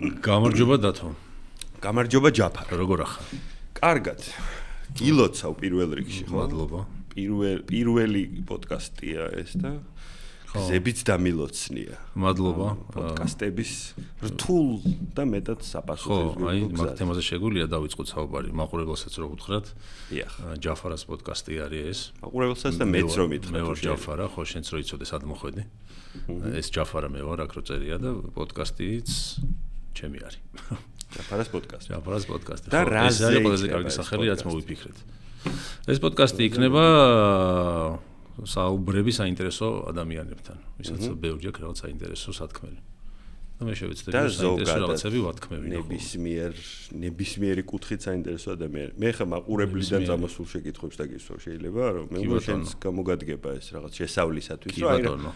გამარჯობა დათო. გამარჯობა ჯაფარ. როგორ ახარ? კარგად. გილოცავ პირველ რიგში, ხო? მადლობა. პირველი პოდკასტია ეს და ზებიც დამილოცნია. მადლობა. პოდკასტების რთულ და მეტად საპასუხო. ხო, აი, მაგ თემაზე შეგვიძლია დავიწყოთ საუბარი. მაყურებელსაც რო გითხრათ. იახ. ჯაფარას პოდკასტი არის ეს. მაყურებელსაც და მეც რომ ითხრათ. მე ვარ ჯაფარა, ხო, შენც რო იცოდეს ად მოხვედი. ეს ჯაფარა მე ვარ, აქ რო წერია და პოდკასტიც ჩემი არის. ჯაფარას პოდკასტი. და რა არის ყველაზე კარგი სახელი, რაც მოვიფიქრეთ. ეს პოდკასტი იქნება საუბრები საინტერესო ადამიანებთან, ვისაც ბევრი აქვს რაღაც საინტერესო სათქმელი. და მე შევეცდები საინტერესო რაღაცები ვთქმევინო. ნებისმიერი კუთხით საინტერესო ადამიანები. მე ხა მაყურებლიდან წამოსულ შეკითხვებს დაგისვრო შეიძლება, რომ მე მგონი შენს გამოგადგება ეს რაღაც შესავლისათვის, რომ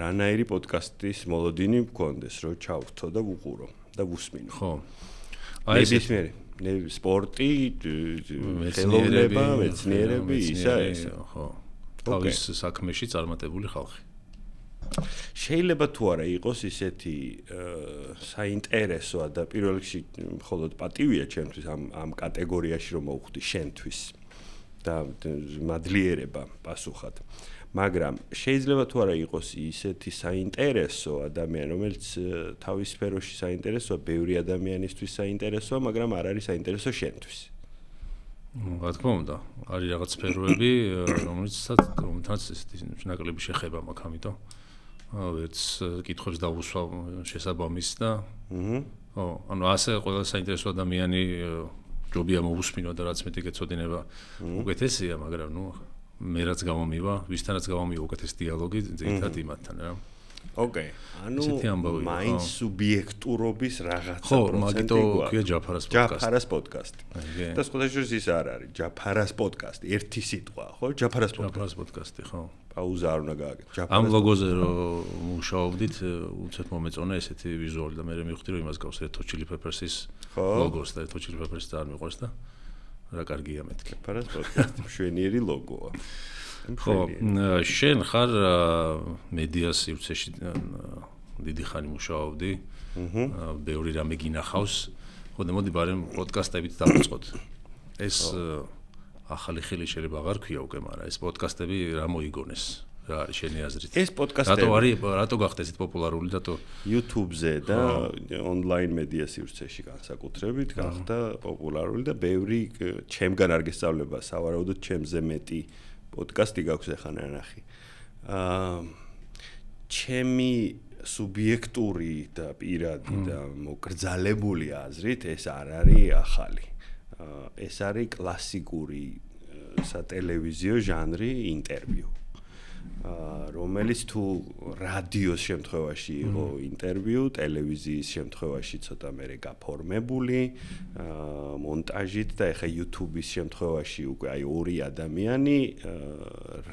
რანაირი პოდკასტის მოლოდინი მქონდეს, რომ ჩავთო და ვუყურო. და ვუსმინო. ხო. აი ეს სპორტი, ხელოვნება, მეცნიერები, ისა ესა, ხო. თავის საქმეში წარმატებული ხალხი. შეიძლება თუ არა იყოს ისეთი საინტერესო და პირველ რიგში მხოლოდ პატივია ჩემთვის ამ კატეგორიაში რომ მოვხდი შენთვის და მადლიერება პასუხად. მაგრამ შეიძლება თუ არა იყოს ისეთი საინტერესო ადამიანი, რომელიც თავის სფეროში საინტერესოა, ბევრი ადამიანისთვის საინტერესოა, მაგრამ არ არის საინტერესო შენთვის. რა თქმა უნდა, არის რაღაც სფეროები, რომელთაც ესეთი ნაკლები შეხება მაქვს, ამიტომ ვერც კითხვებს დავუსვამ შესაბამის და ხო, ანუ ასე ყველა საინტერესო ადამიანი ჯობია მოусმინო და რაც მეტი გეცოდინება, უკეთესია, მაგრამ ნუ მე რაც გამომივა, ვისთანაც გამომივა უკეთეს დიალოგი ძირითადად იმათთან რა. ოკეი. ანუ მაინც სუბიექტურობის რაღაცა პროცენტი გვაქვს. ხო, ჯაფარას პოდკასტი. ჯაფარას პოდკასტი. და სხვადასხვა ის არ არის. ჯაფარას პოდკასტი, ერთი სიტყვა, ხო? ჯაფარას პოდკასტი. ჯაფარას პოდკასტი, ხო. პაუზა არ უნდა გააკეთო. ამ ლოგოზე რო მუშაობდით, უცებ მომეწონა ესეთი ვიზუალი და მე მივხვდი რომ იმას გავს Red Hot Chili Peppers-ის ლოგოს და Red Hot Chili Peppers-ს და არ მიყვარს და რა კარგია მეთქი. ჯაფარას პოდკასტი მშვენიერი ლოგოა. ხო, შენ ხარ მედია სივრცეში დიდი ხანი მუშაობდი. ბევრი რამე გინახავს. ხო, მოდი ბარემ პოდკასტებით დავიწყოთ. ეს ახალი ხელი შეიძლება აღარ ქვია უკვე, მაგრამ ეს პოდკასტები რა მოიგონეს? რა არის შენი აზრით? ეს პოდკასტები რატო გახდეს პოპულარული და YouTube-ზე და ონლაინ მედია სივრცეში განსაკუთრებით გახდა პოპულარული და ბევრი ჩემგან არ გესწავლება, სავარაუდოდ ჩემზე მეტი პოდკასტი გაქვს ახლა ნანახი. ჩემი სუბიექტური და პირადი და მოკრძალებული აზრით ეს არ არის ახალი. ეს არის კლასიკური სატელევიზიო ჟანრი ინტერვიუ. რომელიც თუ რადიოს შემთხვევაში იყო ინტერვიუ, ტელევიზიის შემთხვევაში ცოტა მერე გაფორმებული, მონტაჟით და ეხა YouTube-ის შემთხვევაში უკვე აი ორი ადამიანი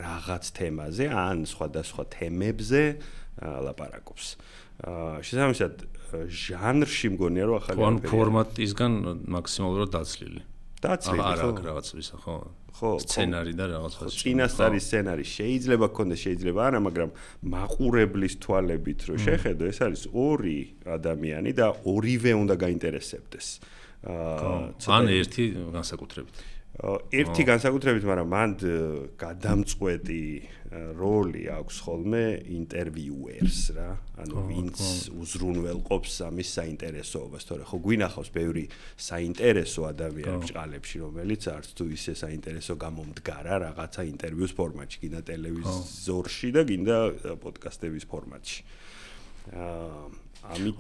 რაღაც თემაზე ან სხვადასხვა თემებზე ლაპარაკობს. შესაბამისად, ჟანრში მგონია რომ ახალი ან ფორმატისგან მაქსიმალურად დაცლილი. დაცლილი ხო. ხო, სცენარი და რაღაცა. წინასწარი სცენარი შეიძლება გქონდეს, შეიძლება არა, მაგრამ მაყურებლის თვალებით რო შეხედო, ეს არის ორი ადამიანი და ორივე უნდა გაინტერესებდეს. ან ერთი განსაკუთრებით. ერთი განსაკუთრებით, მაგრამ მან გადამწყვეტი როლი აქვს ხოლმე ინტერვიუერს რა, ანუ ვინც უზრუნველყოფს ამის საინტერესოობას, თორე ხო გვინახავს ბევრი საინტერესო ადამიანები ჭყალებში, რომელიც არც თუ ისე საინტერესო გამომდგარა რაღაცა ინტერვიუს ფორმატში, კიდე ტელევიზორში და კიდე პოდკასტების ფორმატში.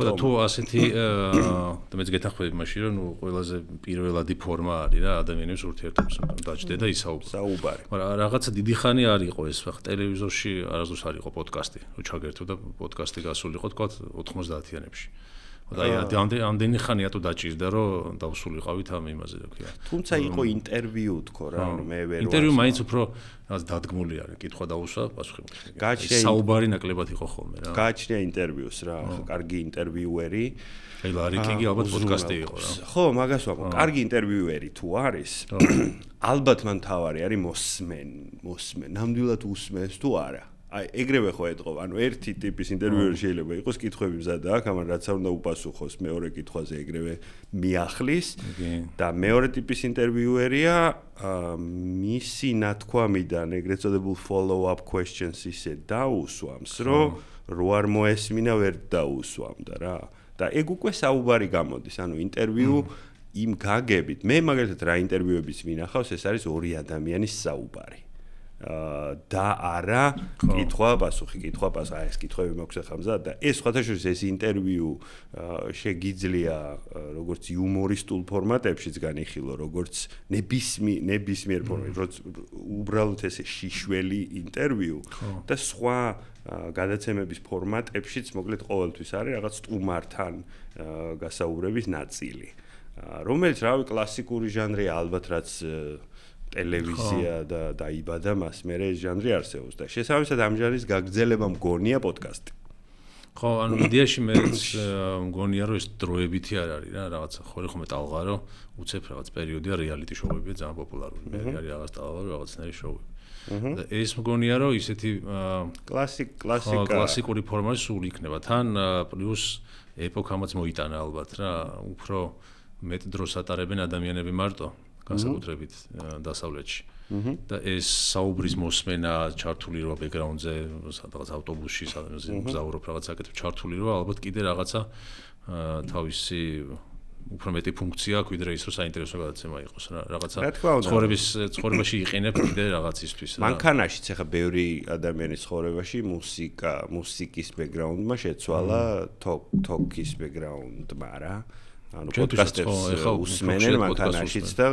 და თუ ასეთი და მეც გეთანხმები მაშინ რომ ყველაზე პირველადი ფორმა არის რა ადამიანებს ურთიერთობს დაჭდე და ისაუბარი. მაგრამ რაღაცა დიდი ხანი არ იყო ეს ხა ტელევიზორში არასდროს არ იყო პოდკასტი. რო ჩაგერთო და პოდკასტი გასულიყო თქვა 90-იანებში. და ამდენი ხანია თუ დაჭირდა რომ დავსულიყავით ამ იმაზე რა ქვია. თუმცა იყო ინტერვიუ თქო რა, მე ვერ ინტერვიუ მაინც უფრო რაღაც დადგმული არის, კითხვა დაუსვა, პასუხი. საუბარი ნაკლებად იყო ხოლმე რა. გააჩნია ინტერვიუს რა, კარგი ინტერვიუერი. შეიძლება რიკიგი ალბათ პოდკასტი იყო რა. ხო, მაგას ვამბობ. კარგი ინტერვიუერი თუ არის, ალბათ მან თავარი არის მოსმენ, ნამდვილად უსმენს თუ არა. I agree quite on where TTP interview Shelley was kit Zadaka and Ratsano Pasuhos Meore Kit was agreve Miachlis, the Meore Tipis interview area, Missy Natquamida, neglect follow-up questions is a Dauswam throw, Ruarmo Esmina were Dauswam Dara. The Eguquesa Ubarigamo, this interview. Იმ გაგებით მე მაგალითად რა ინტერვიუებიც მინახავს ეს არის ორი ადამიანის საუბარი და არა კითხვა პასუხი კითხვა პასუხი ეს კითხვები მაქვს ახლა და ეს სხვათაშორის ეს ინტერვიუ შეგიძლია როგორც იუმორისტულ ფორმატებშიც განიხილო როგორც ნებისმიერ ფორმატში უბრალოდ ეს შიშველი ინტერვიუ და სხვა გადაცემების ფორმატებშიც მოკლედ ყოველთვის არის რაღაც სტუმართან გასაუბრების ნაწილი რომელიც რავი კლასიკური ჟანრი ალბათ რაც ტელევიზია და დაიბადა მას მე ეს ჟანრი არსებობს და შესაბამისად ამ ჟანრის გაგრძელება მგონია პოდკასტი. ხო, ანუ იდეაში მე მგონია რომ ეს დროებითი არ არის რა, რაღაცა ხოლმე ტალღარო, უცებ რაღაც პერიოდია რეალიტი შოუებია ძალიან პოპულარული. მე არის რაღაც ტალღარო, რაღაცნაირი შოუები. და ეს მგონია რომ ისეთი კლასიკური ფორმაში სულ იქნება. თან პლუს ეპოქამაც მოიტანა ალბათ რა, უფრო მეტ დროს ატარებენ ადამიანები მარტო განსაკუთრებით დასავლეთში და ეს საუბრის მოსმენა ჩართული როა ბექგრაუნდზე სადღაც ავტობუსში სადღაც მგზავრობ რაღაცა კეთებ ჩართული როა ალბათ კიდე რაღაცა თავისი უფრო მეტი ფუნქცია აქვს ვიდრე ის რომ საინტერესო გადაცემა იყოს რა რაღაცა ცხოვრებაში იყენებ კიდე რაღაცისთვის რა მანქანაშიც ეხა ბევრი ადამიანის ცხოვრებაში მუსიკა მუსიკის ბექგრაუნდმა შეცვალა თოკის ბექგრაუნდმა რა ანუ პოდკასტებს უსმენენ მანქანაშიც და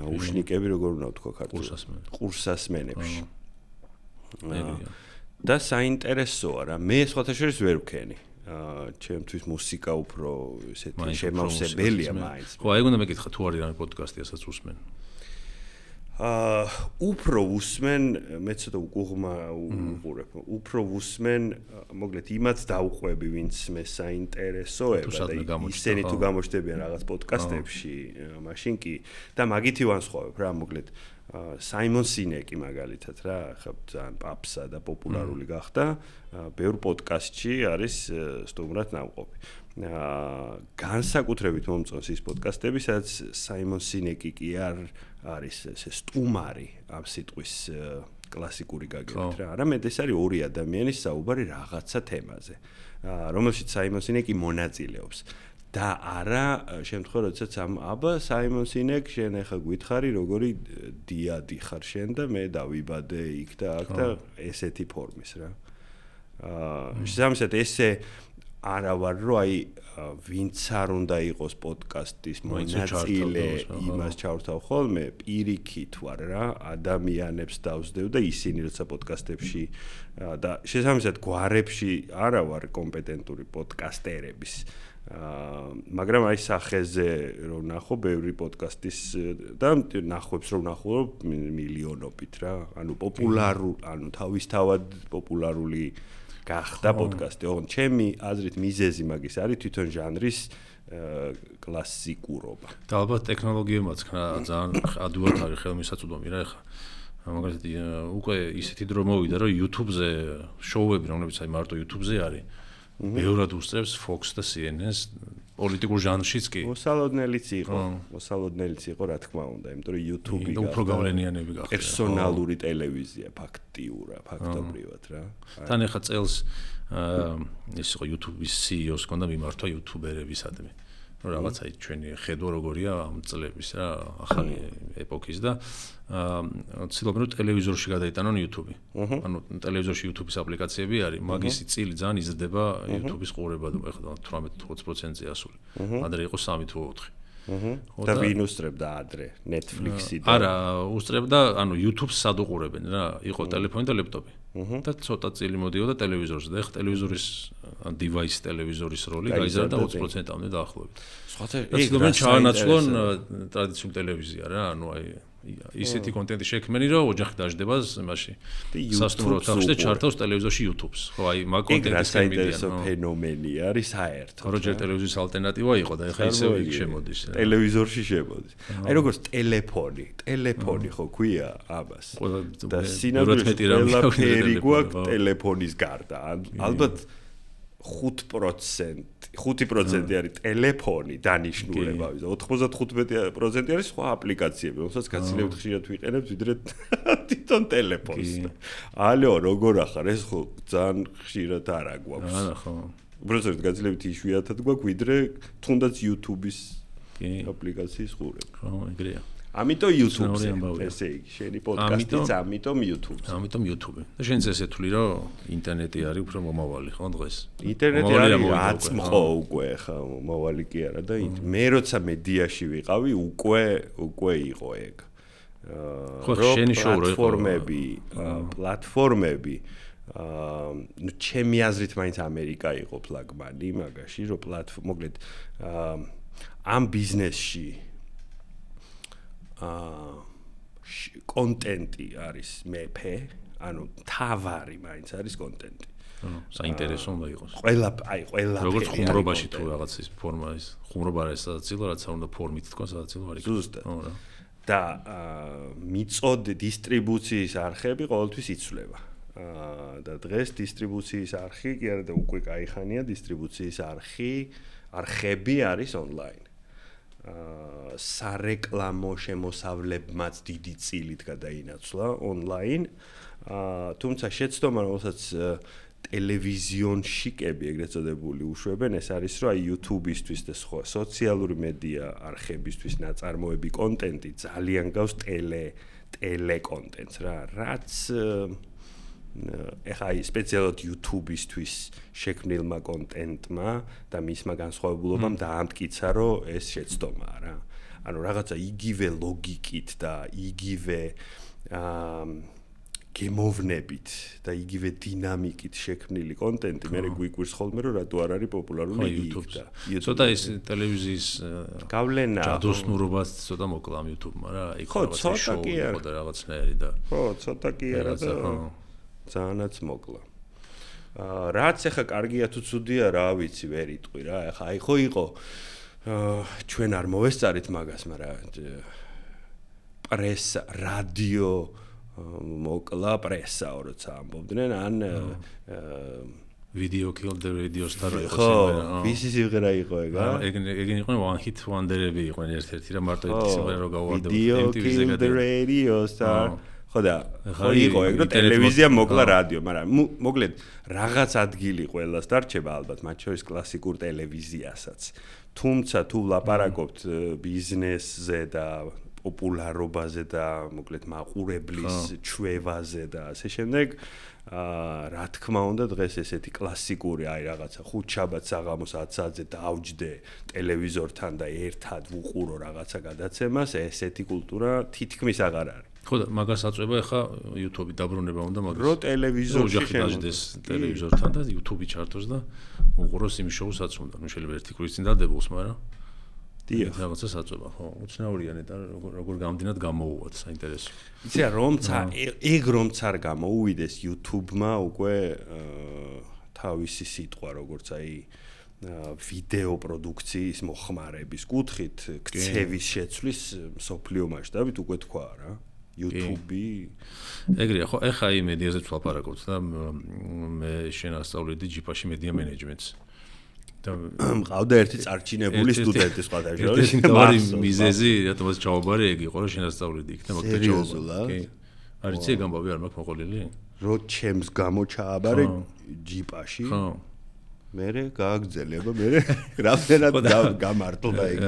ნაუშნიკები როგორ უნდა ვთქვა ქართულად ყურსასმენებში და საინტერესოა რა მე სხვათაშორის ვერ ვქენი ჩემთვის მუსიკა უფრო ესეთი შემავსებელია მაინც ხო აი გონდა მეკითხა თუ არის რამე პოდკასტი ასაც უსმენ უფრო უსმენ მე ცოტა უგუღმა უყურებ უფრო უსმენ მოკლედ იმაც დავყვები ვინც მე საინტერესოება და ისინი თუ გამოჩნდებიან რაღაც პოდკასტებში მაშინ კი და მაგითი ვანსხვავებ რა მოკლედ საიმონ სინეკი მაგალითად რა ხა ძალიან პაპსა და პოპულარული გახდა ბევრ პოდკასტში არის სტუმრად ნამყოფი განსაკუთრებით მომწონს ის პოდკასტები, სადაც საიმონ სინეკი კი არ არის ესე სტუმარი ამ სიტყვის კლასიკური გაგებით რა. არამედ ეს არის ორი ადამიანის საუბარი რაღაცა თემაზე, რომელშიც საიმონ სინეკი მონაწილეობს. და არა შემთხვევა როდესაც აბა საიმონ სინეკ შენ ახლა გითხარი როგორი დიადი ხარ შენ და მე დავიბადე იქ და აქ და ესეთი ფორმის რა. შესაბამისად ესე არა ვარ რო აი ვინც არ უნდა იყოს პოდკასტის მონაწილე იმას ჩავრთავ ხოლმე პირიქით ვარ რა ადამიანებს დავსდევ და ისინი როცა პოდკასტებში და შესაბამისად გვარებში არა ვარ კომპეტენტური პოდკასტერების მაგრამ აი სახეზე რო ნახო ბევრი პოდკასტის და ნახვებს რო ნახო მილიონობით რა ანუ პოპულარული ანუ თავისთავად პოპულარული გახდა პოდკასტი. ოღონდ ჩემი აზრით მიზეზი მაგის არის თვითონ ჟანრის კლასიკურობა. და ალბათ ტექნოლოგიებმაც ძალიან ადუათ არის ხელმისაწვდომი რა ეხა. მაგალითად უკვე ისეთი დრო მოვიდა რომ YouTube-ზე შოუები რომლებიც აი მარტო YouTube-ზე არის ბევრად უსწრებს Fox და CNN-ს პოლიტიკურ ჟანრშიც კი. მოსალოდნელიც იყო რა თქმა უნდა, იმიტომ რომ YouTube-ი და უფრო გავლენიანები გახდა. პერსონალური ტელევიზია ფაქტობრივად რა. თან ეხა წელს ეს იყო YouTube-ის CEO-ს კონდა მიმართვა YouTube-ერებისადმი. რომ რაღაცა ჩვენი ხედვა როგორია ამ წლების რა, ახალი ეპოქის და ცდილობენ რომ ტელევიზორში გადაიტანონ YouTube. ანუ ტელევიზორში YouTube-ის აპლიკაციები არის, მაგის წილი ძალიან იზრდება YouTube-ის ყურებადობა, ეხლა 18-20%-ზე ასული. ადრე იყო 3 თუ 4. და ვინ უსწრებდა ადრე Netflix-ი და არა, უსწრებდა, ანუ YouTube-ს სად უყურებენ რა, იყო ტელეფონი და ლეპტოპი. და ცოტა წილი მოდიოდა ტელევიზორზე და ეხლა ტელევიზორის დივაის ტელევიზორის როლი გაიზარდა 20%-ამდე დაახლოებით. სხვათა, ეს რომ ჩაანაცვლონ ტრადიციულ ტელევიზია რა, ანუ აი ისეთი კონტენტი შექმნილი რომ ოჯახი დაждდება იმაში სასტუმრო ოთახში და ჩართავს ტელევიზორში YouTube-ს. ხო, აი მაგ კონტენტის საინტერესო ფენომენი არის საერთოდ. როჯერ ტელევიზიის ალტერნატივა იყო და ეხლა ისევ იქ შემოდის. ტელევიზორში შემოდის. აი როგორც ტელეფონი ხო ქვია ამას. და სინამდვილეში ყველაფერი გვაქვს ტელეფონის გარდა. ალბათ 5% არის ტელეფონი დანიშნულება ვიზა 95% არის სხვა აპლიკაციები რომელსაც გაცილებით ხშირად ვიყენებთ ვიდრე თვითონ ტელეფონს. ალო როგორ ახარ ეს ხო ძალიან ხშირად არა გვაქვს. არა ხო. უბრალოდ გაცილებით იშვიათად გვაქვს ვიდრე თუნდაც YouTube-ის აპლიკაციის ყურება. ხო ეგრეა. ამიტომ YouTube-ზე ესე იგი შენი პოდკასტიც ამიტომ YouTube-ზე. ამიტომ YouTube-ზე. და შენც ესე თვლი რომ ინტერნეტი არის უფრო მომავალი, ხო დღეს? ინტერნეტი არის აწმყო უკვე ხა, მომავალი კი არა და მე როცა მედიაში ვიყავი, უკვე იყო ეგ. ხო შენი შოუ რო იყო პლატფორმები ჩემი აზრით მაინც ამერიკა იყო ფლაგმანი მაგაში, რომ მოკლედ ამ ბიზნესში კონტენტი არის მეფე, ანუ თავარი მაინც არის კონტენტი. საინტერესო უნდა იყოს. ყველა როგორც ხუმრობაში თუ რაღაცის ფორმა ის ხუმრობა არის სადაცილო, რაც უნდა ფორმით თქვა სადაცილო არის. ზუსტად. ხო რა. და მიწოდე დისტრიბუციის არხები ყოველთვის იცვლება. და დღეს დისტრიბუციის არხი კი არა და უკვე кайხანია დისტრიბუციის არხები არის ონლაინ. სარეკლამო შემოსავლებმაც დიდი წილით გადაინაცვლა ონლაინ. თუმცა შეცდომა, რომელსაც ტელევიზიონშიკები ეგრეთ წოდებული უშვებენ, ეს არის რომ YouTube-ისთვის და სხვა სოციალური მედია არხებისთვის ნაწარმოები კონტენტი ძალიან გავს ტელეკონტენტს რა, რაც ეხა სპეციალურად YouTube-ისთვის შექმნილმა კონტენტმა და მისმა განსხვავებულობამ დაამტკიცა, რომ ეს შეცდომა რა. ანუ რაღაცა იგივე ლოგიკით და იგივე გემოვნებით და იგივე დინამიკით შექმნილი კონტენტი მე გვიკვირს ხოლმე, რომ რატო არ არის პოპულარული YouTube-ს. ცოტა ეს ტელევიზიის გავლენა ჯადოსნურობაც ცოტა მოკლა ამ YouTube-მა რა. იქ რაღაცა შოუ იყო და რაღაცნაირი და ხო, ცოტა კი არა და ძანაც მოკლა. რაც ეხა კარგია თუ ცუდია რა ვიცი ვერ იტყვი რა. ეხა აი ხო იყო ჩვენ არ მოვესწარით მაგას, მაგრამ პრესა, რადიო მოკლა პრესა როცა ამბობდნენ ან ვიდეო kill the radio star იყო სიმღერა. ხო, ვისი სიმღერა იყო ეგ? ეგენი იყო one hit wonder-ები იყვნენ ერთ-ერთი რა მარტო ერთი სიმღერა რო გავარდებოდა MTV-ზე გადაიყვანეს. Video kill the radio star ხო და ხო იყო ეგ, რომ ტელევიზია მოკლა რადიო, მაგრამ მოკლედ რაღაც ადგილი ყველას დარჩება ალბათ, მათ შორის კლასიკურ ტელევიზიასაც. თუმცა თუ ვლაპარაკობთ ბიზნესზე და პოპულარობაზე და მოკლედ მაყურებლის ჩვევაზე და ასე შემდეგ, რა თქმა უნდა დღეს ესეთი კლასიკური აი რაღაცა ხუთშაბათს საღამოს 10 საათზე დავჯდე ტელევიზორთან და ერთად ვუყურო რაღაცა გადაცემას, ესეთი კულტურა თითქმის აღარ არის. ხო და მაგას აწובה ხა YouTube-ი დაბრუნება უნდა მაგას. რო ტელევიზორში შეჯდეს ტელევიზორთან და YouTube-ი ჩართოს და უყუროს იმ შოუსაც უნდა. ნუ შეიძლება ერთი კვირის წინ დადებულს, მაგრამ დიახ, რაღაცას აწובה, ხო. უცნაურია ნეტა როგორ გამდენად გამოუვათ საინტერესო. იცი რა, რომცა ეგ რომცა არ გამოუვიდეს YouTube-მა უკვე თავისი სიტყვა როგორც აი ვიდეო პროდუქციის მოხმარების კუთხით ქცევის შეცვლის სოფლიო მასშტაბით უკვე თქვა რა. YouTube-ი. ეგრეა, ხო, ეხა იმ მედიაზე ვლაპარაკობთ და მე შენ ასწავლიდი ჯიფაში მედია მენეჯმენტს. და მყავდა ერთი წარჩინებული სტუდენტი სხვა თავში. მარი მიზეზი, რატომაც ჩაუბარე ეგ იყო, რომ შენ ასწავლიდი იქ და მაგ დაჭაუბა. კი. არ იცი გამბავი არ მაქვს მოყოლილი? რო ჩემს გამოჩააბარე ჯიპაში. ხო. მერე გააგძელება, მერე რამდენად გამარტლდა ეგ.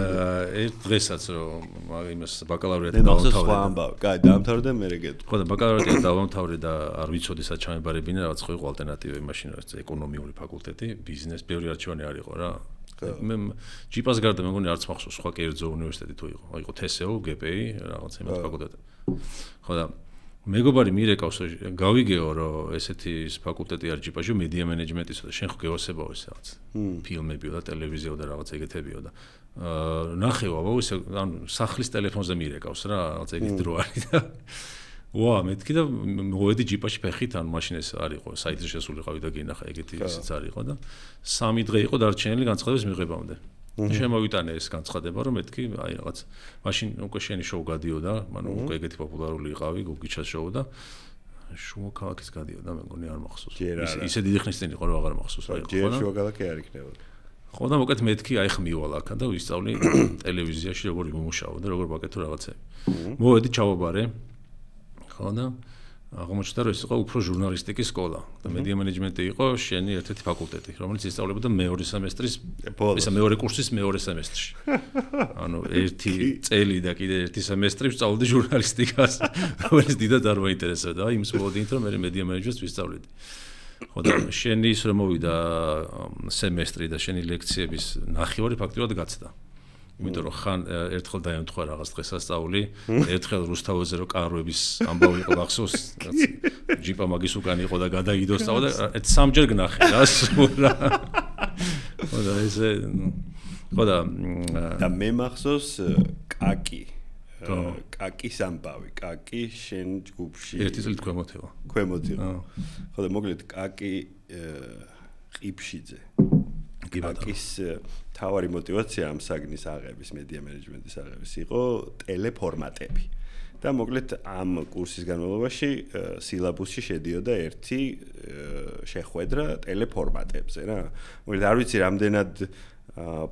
ერთ დღესაც რომ იმას ბაკალავრიატი დავამთავრე, მერე გეტყვი. ხო და ბაკალავრიატი დავამთავრე და არ ვიცოდი სად ჩამებარებინა, რაღაც ხო იყო ალტერნატივები მაშინ რა, ეკონომიური ფაკულტეტი, ბიზნეს, ბევრი არჩევანი არ იყო რა. მე ჯიპას გარდა მე მგონი არც მახსოვს სხვა კერძო უნივერსიტეტი თუ იყო. იყო TSO, GPI, რაღაც იმათ ფაკულტეტი. ხო და მეგობარი მირეკავს გავიგეო რომ ესეთი ფაკულტეტი არ ჯიპაშო მედია მენეჯმენტისა და შენ ხო გეოსებაო ეს რაღაც ფილმებიო და ტელევიზიო და რაღაც ეგეთებიო და ნახევ აბა ეს ან სახლის ტელეფონზე მირეკავს რა რაღაც ეგეთ დრო არის და ვა მეთქი და მოვედი ჯიპაში ფეხით ან მაშინ ეს არისო საიტზე შესულიყავი და გინახა ეგეთი ისიც არისო და 3 დღე იყო დარჩენილი განცხადების მიღებამდე შემოვიტანე ეს განცხადება რომ მეთქი აი რაღაც მაშინ უკვე შენი შოუ გადიოდა მან უკვე ეგეთი პოპულარული იყავი გუგიჩას შოუ და შუა ქალაქის გადიოდა მე მგონი არ მახსოვს ისე დიდი ხნის წინ იყო რომ აღარ მახსოვს რა იყო და შუა ქალაქი არ იქნებოდა ხო და მოკლედ მეთქი აი ხმივალ აქ და ვისწავლი ტელევიზიაში როგორ მომუშავო და როგორ ვაკეთო რაღაცები მოვედი ჩავაბარე ხო და აღმოჩნდა რომ ეს იყო უფრო ჟურნალისტიკის სკოლა და მედია მენეჯმენტი იყო შენი ერთ-ერთი ფაკულტეტი, რომელიც ისწავლებოდა მეორე სემესტრის, ესა მეორე კურსის მეორე სემესტრში. ანუ ერთი წელი და კიდე ერთი სემესტრი ვსწავლდი ჟურნალისტიკას, რომელიც დიდად არ მაინტერესებდა. აი იმს ვოლოდინით რომ მე მედია მენეჯმენტს ვისწავლედი. ხო და შენი ის რომ მოვიდა სემესტრი და შენი ლექციების ნახევარი ფაქტობრივად გაცდა. იმიტომ რომ ხან ერთხელ დაემთხვა რაღაც დღესასწაული, ერთხელ რუსთავოზე რო კაროების ამბავი იყო გახსოვს, ჯიპა მაგის უკან იყო და გადაიდოსტავა და ეს სამჯერ გნახე რა სულ რა. ხო და ეს ხო და მე მახსოვს კაკი. კაკის ამბავი, კაკი შენ ჯგუფში. ერთი წელი ქვემოთევა. ქვემოთევა. ხო და მოკლედ კაკი ყიფშიძე. კაკის თავარი мотивация ამ საგნის აღების, მედია მენეჯმენტის აღების იყო ტელეფორმატები. და მოკლედ ამ კურსის განმავლობაში სილაბუსში შედიოდა ერთი შეხვედრა ტელეფორმატებზე რა. მოკლედ არ ვიცი რამდენად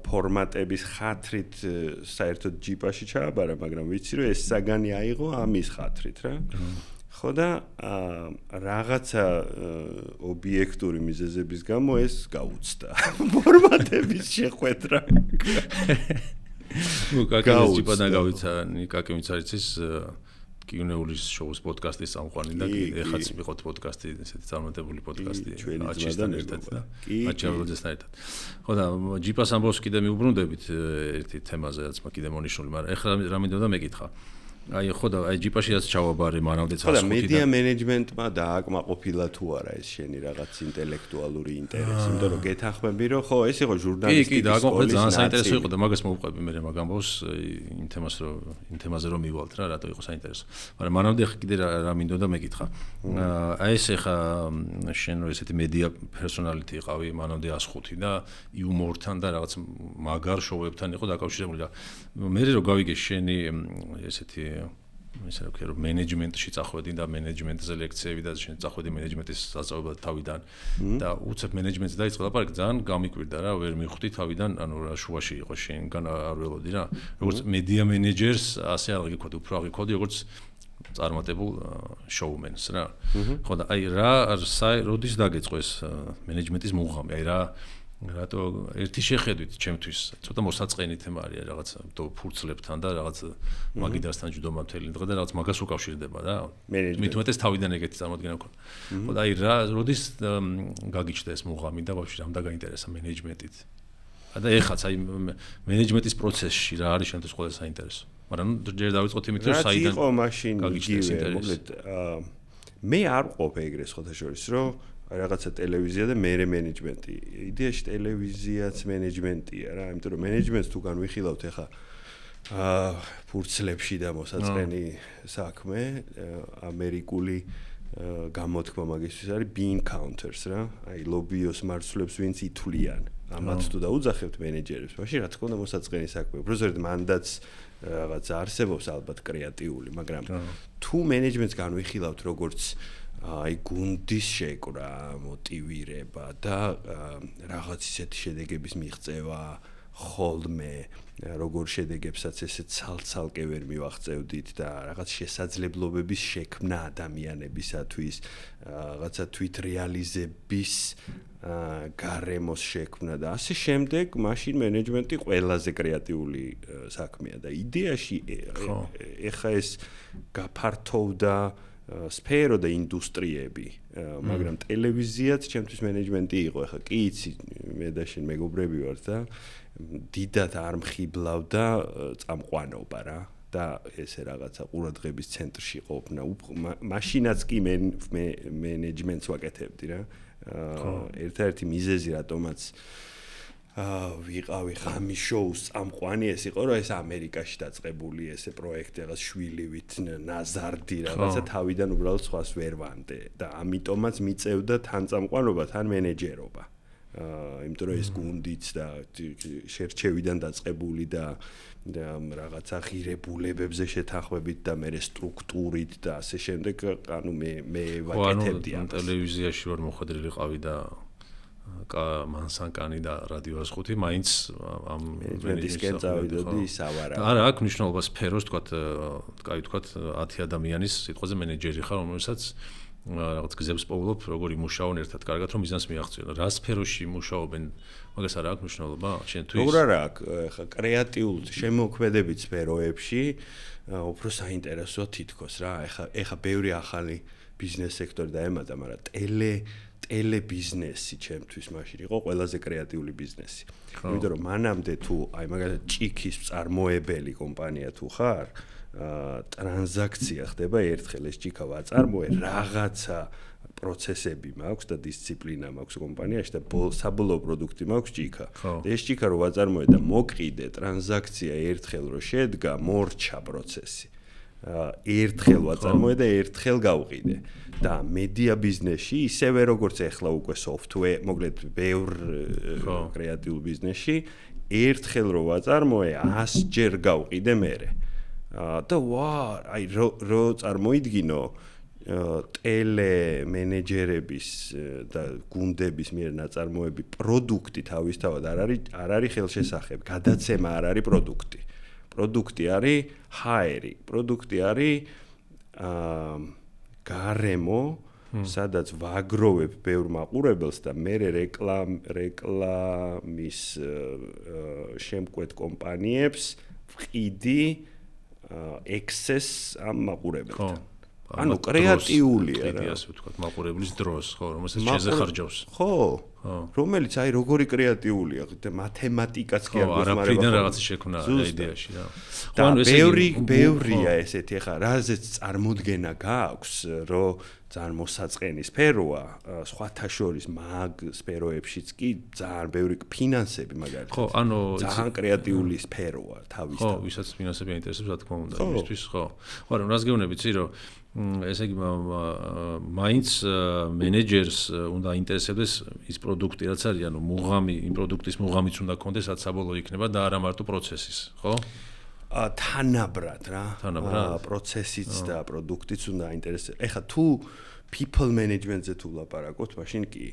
ფორმატების ხათრით საერთოდ ჯიპაში ჩააბარა, მაგრამ ვიცი რომ ეს საგანი აიღო ამის ხათრით რა. ხო და რაღაცა ობიექტური მიზეზების გამო ეს გაუცდა ფორმატების შეხვედრა. კაკის ტიპთან გავიცა, კაკი ვინც არის ის კიუნეულის შოუს პოდკასტის წამყვანი და ეხაც მიყოთ პოდკასტი, ესეთი წარმატებული პოდკასტი აჩისთან ერთად და აჩაროძესთან ერთად. ხო და ჯიპას ამბავს კიდე მიუბრუნდებით ერთი თემაზეაც მე კიდე მონიშნული, მაგრამ ეხლა რამე და მეკითხა. აი ხო და აი ჯიპაშიაც ჩავაბარე მანამდე წასული და ხო და მედია მენეჯმენტმა დააკმაყოფილა თუ არა ეს შენი რაღაც ინტელექტუალური ინტერესი, იმიტომ რომ გეთახმები რომ ხო ეს იყო ჟურნალისტიკის სკოლის ძალიან საინტერესო იყო და მაგას მოვყვები მე მაგ ამბავს იმ თემაზე რომ მივალთ რა რატო იყო საინტერესო. მაგრამ მანამდე ხა კიდე რა მინდოდა მეკითხა. აი ეს ხა შენ რო ესეთი მედია პერსონალიტი იყავი მანამდე 105 და იუმორთან და რაღაც მაგარ შოუებთან იყო დაკავშირებული და მე რო გავიგე შენი ესეთი ეს რა ვქერო მენეჯმენტში წახვედი და მენეჯმენტზე ლექციები და შენ წახვედი მენეჯმენტის სასწავლებლად თავიდან და უცებ მენეჯმენტს დაიწყო ლაპარაკი ძალიან გამიკვირდა რა ვერ მივხვდი თავიდან ანუ რა შუაში იყო შენგან არ ველოდი რა როგორც მედია მენეჯერს ასე არ გიქოდი უფრო აგიქოდი როგორც წარმატებულ შოუმენს რა ხო და აი რა როდის დაგეწყო ეს მენეჯმენტის მუღამი აი რა რატო ერთი შეხედვით ჩემთვის ცოტა მოსაწყენი თემა არის რაღაც ფურცლებთან და რაღაც მაგიდასთან ჯდომა მთელი დღე და რაღაც მაგას უკავშირდება რა მეთუმეტეს თავიდან ეგეთი წარმოადგენა მქონდა ხო და აი რა როდის გაგიჩნდა ეს მუღამი და ბავშვი რამ დაგაინტერესა მენეჯმენტით და ეხაც აი მენეჯმენტის პროცესში რა არის შენთვის ყველაზე საინტერესო მაგრამ ჯერ დავიწყოთ იმით რომ საიდან გაგიჩნდა ეს ინტერესი მე არ ვყოფ ეგრეს ხოთაშორის რომ რაღაცა ტელევიზია და მერე მენეჯმენტი. იდეაში ტელევიზიაც მენეჯმენტია რა, იმიტომ რომ მენეჯმენტს თუ განვიხილავთ ეხა ფურცლებში და მოსაწყენი საქმე, ამერიკული გამოთქმა მაგისთვის არის bean counters რა, აი ლობიოს მარცვლებს ვინც ითვლიან. ამათ თუ დაუძახებთ მენეჯერებს, მაშინ რა თქმა უნდა მოსაწყენი საქმე. უბრალოდ მანდატს რაღაც არსებობს ალბათ კრეატიული, მაგრამ თუ მენეჯმენტს განვიხილავთ როგორც აი გუნდის შეკრა, მოტივირება და რაღაც ისეთი შედეგების მიღწევა ხოლმე, როგორ შედეგებსაც ესეც ცალ-ცალკე ვერ მივახწევდით და რაღაც შესაძლებლობების შექმნა ადამიანებისათვის, რაღაცა თვითრეალიზების გარემოს შექმნა და ასე შემდეგ, მაშინ მენეჯმენტი ყველაზე კრეატიული საქმეა და იდეაში ეხა ეს გაფართოვდა სფერო და ინდუსტრიები, მაგრამ ტელევიზიაც ჩემთვის მენეჯმენტი იყო, ეხა კი იცი, მე და შენ მეგობრები ვართ და დიდად არ მხიბლავდა წამყვანობა რა. და ესე რაღაცა ყურადღების ცენტრში ყოფნა მაშინაც კი მე მენეჯმენტს ვაკეთებდი რა ერთადერთი მიზეზი რატომაც ვიყავი ღამის შოუს წამყვანი ეს იყო რომ ეს ამერიკაში დაწყებული ესე პროექტი რაღაც შვილივით ნაზარდი რაღაცა თავიდან უბრალოდ სხვას ვერ ვამდე და ამიტომაც მიწევდა თან წამყვანობა თან მენეჯერობა იმიტომ რომ ეს გუნდიც და შერჩევიდან დაწყებული და რაღაცა ღირებულებებზე შეთანხმებით და მე სტრუქტურით და ასე შემდეგ ანუ მე ვაკეთებდი ამ ტელევიზიაში ვარ მოხვედრილიყავი და მანსანკანი და რადიოს 5 მაინც ამ მენეჯმენტისკენ წავიდოდი სავარაუდოდ. არა, აქ მნიშვნელობა სფეროს თქვათ 10 ადამიანის სიტყვაზე მენეჯერი ხარ, რომელსაც რაღაც გზებს პოულობ, როგორ იმუშაონ ერთად კარგად, რომ მიზანს მიაღწიონ. რა სფეროში იმუშაობენ, მაგას არ აქვს მნიშვნელობა შენთვის. როგორ არა აქვს კრეატიულ შემოქმედებით სფეროებში, უფრო საინტერესოა თითქოს რა. ეხა ბევრი ახალი ბიზნეს სექტორი დაემატა, მაგრამ ტელე ბიზნესი ჩემთვის მაშინ იყო ყველაზე კრეატიული ბიზნესი. იმიტომ რომ მანამდე თუ აი მაგალითად ჭიქის წარმოებელი კომპანია თუ ხარ, ტრანზაქცია ხდება ერთხელ ეს ჭიქა ვაწარმოე რაღაცა პროცესები მაქვს და დისციპლინა მაქვს კომპანიაში და საბოლოო პროდუქტი მაქვს ჭიქა. და ეს ჭიქა რო ვაწარმოე და მოყიდე ტრანზაქცია ერთხელ რო შედგა მორჩა პროცესი. ერთხელ ვაწარმოე და ერთხელ გავყიდე. და მედია ბიზნესში ისევე როგორც ახლა უკვე software, მოკლედ ბევრ კრეატიულ ბიზნესში ერთხელ რო ვაწარმოე 100 ჯერ გავყიდე მერე. და აი რო წარმოიდგინო ტელე მენეჯერების და გუნდების მიერ ნაწარმოები პროდუქტი თავისთავად არ არის ხელშესახები, გადაცემა არ არის პროდუქტი. პროდუქტი არის ჰაერი, პროდუქტი არის გარემო, სადაც ვაგროვებ ბევრ მაყურებელს და მე რეკლამის შემკვეთ კომპანიებს ვყიდი excess am maqurebelta. Ano kreativulia რა. ასე ვთქვათ, მაყურებლის დროს, ხო, რომელსაც შეზახარჯავს. ხო. რომელიც აი როგორი კრეატიულია, მათემატიკაც კი არ გვიმარება. ხო, არაფრიდან რაღაცა შექმნა იდეაში რა. ხო, ანუ ესე ბევრია ესეთი ხა, რაზეც წარმოდგენა გააქვს, რომ ძალიან მოსაწყენი სფეროა, სხვათა შორის მაგ სფეროებშიც კი ძალიან ბევრი ფინანსები მაგალითად. ხო, ანუ ძალიან კრეატიული სფეროა თავისთავად. ხო, ვისაც ფინანსები აინტერესებს, რა თქმა უნდა, იმისთვის ხო. ხო, ანუ რას გეუბნებით, რომ ესე იგი მაინც მენეჯერს უნდა ინტერესდეს ის პროდუქტი რაც არის, ანუ მუღამი, იმ პროდუქტის მუღამიც უნდა გქონდეს, რაც საბოლოო იქნება და არა მარტო პროცესის, ხო? თანაბრად რა. თანაბრად პროცესიც და პროდუქტიც უნდა აინტერესდეს. ეხლა თუ people management-ზე თუ ვლაპარაკობთ, მაშინ კი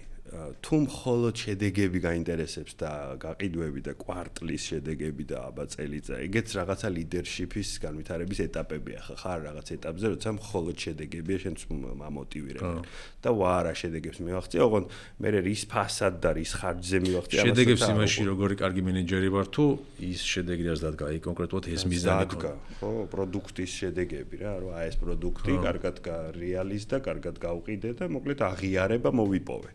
თუ მხოლოდ შედეგები გაინტერესებს და გაყიდვები და კვარტლის შედეგები და აბა წელიწა ეგეც რაღაცა ლიდერშიფის განვითარების ეტაპებია ხა ხარ რაღაც ეტაპზე როცა მხოლოდ შედეგებია შენს მამოტივირებული და ვაარა შედეგებს მივახწია ოღონ მე რის ფასად და რის ხარჯზე მივახწია შედეგებს იმაში როგორი კარგი მენეჯერი ვარ თუ ის შედეგი რაც დადგა აი კონკრეტულად ეს მიზანი დადგა ხო პროდუქტის შედეგები რა რომ აი ეს პროდუქტი კარგად გარეალიზ და კარგად გავყიდე და მოკლედ აღიარება მოვიპოვე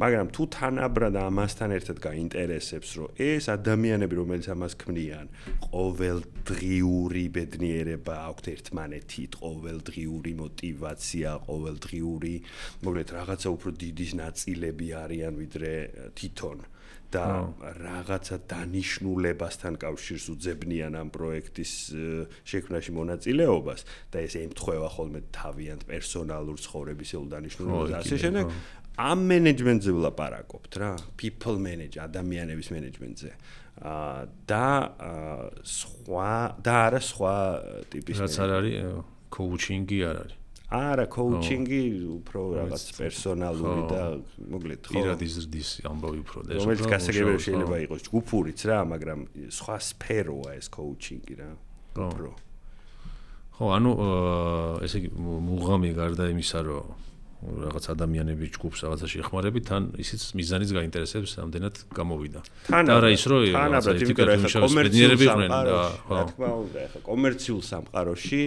მაგრამ თუ თანაბრად ამასთან ერთად გაინტერესებს, რომ ეს ადამიანები, რომელიც ამას ქმნიან, ყოველდღიური ბედნიერება აქვთ ერთმანეთით, ყოველდღიური მოტივაცია, ყოველდღიური, მოკლედ რაღაცა უფრო დიდი ნაწილები არიან ვიდრე თვითონ და რაღაცა დანიშნულებასთან კავშირს უძებნიან ამ პროექტის შექმნაში მონაწილეობას და ეს ემთხვევა ხოლმე თავიანთ პერსონალურ ცხოვრებისეულ დანიშნულებას და ასე შემდეგ. ამ მენეჯმენტზე ვლაპარაკობთ რა, people manage, ადამიანების მენეჯმენტზე. და სხვა და არა სხვა ტიპის რაც არ არის coaching-ი არ არის. არა, coaching-ი უფრო რაღაც პერსონალური და მოკლედ ხო. პირადი ზრდის ამბავი უფრო და ეს. რომელიც გასაგებია შეიძლება იყოს ჯგუფურიც რა, მაგრამ სხვა სფეროა ეს coaching-ი რა. უფრო. ხო, ანუ ესე იგი მუღამი გარდა იმისა, რომ რაღაც ადამიანების ჯგუფს რაღაცაში ეხმარებით, თან ისიც მიზანიც გაინტერესებს, ამდენად გამოვიდა. და რა ის რომ კომერციულები იყვნენ და რა თქმა უნდა, ეხა კომერციულ სამყაროში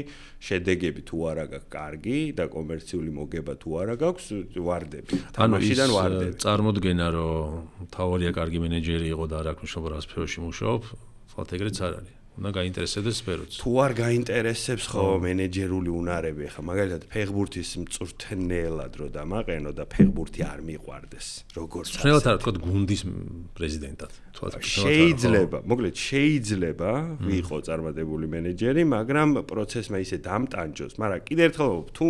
შედეგები თუ არა გაქვს კარგი და კომერციული მოგება თუ არა გაქვს, ვარდები. თამაშიდან ვარდები. წარმოდგენა რომ თავარია კარგი მენეჯერი იყო და რა ქნიშობა რა სფეროში მუშაობ, თვათ ეგრეც არ არის. უნდა გაინტერესდეს სფეროც. Თუ არ გაინტერესებს ხო მენეჯერული უნარები, ხა მაგალითად ფეხბურთის მწვრთნელად რო დამაყენო და ფეხბურთი არ მიყვარდეს, როგორც შეიძლება რა თქმა გუნდის პრეზიდენტად. Შეიძლება, მოკლედ შეიძლება ვიყო წარმატებული მენეჯერი, მაგრამ პროცესმა ისე დამტანჯოს, მაგრამ კიდევ ერთხელ თუ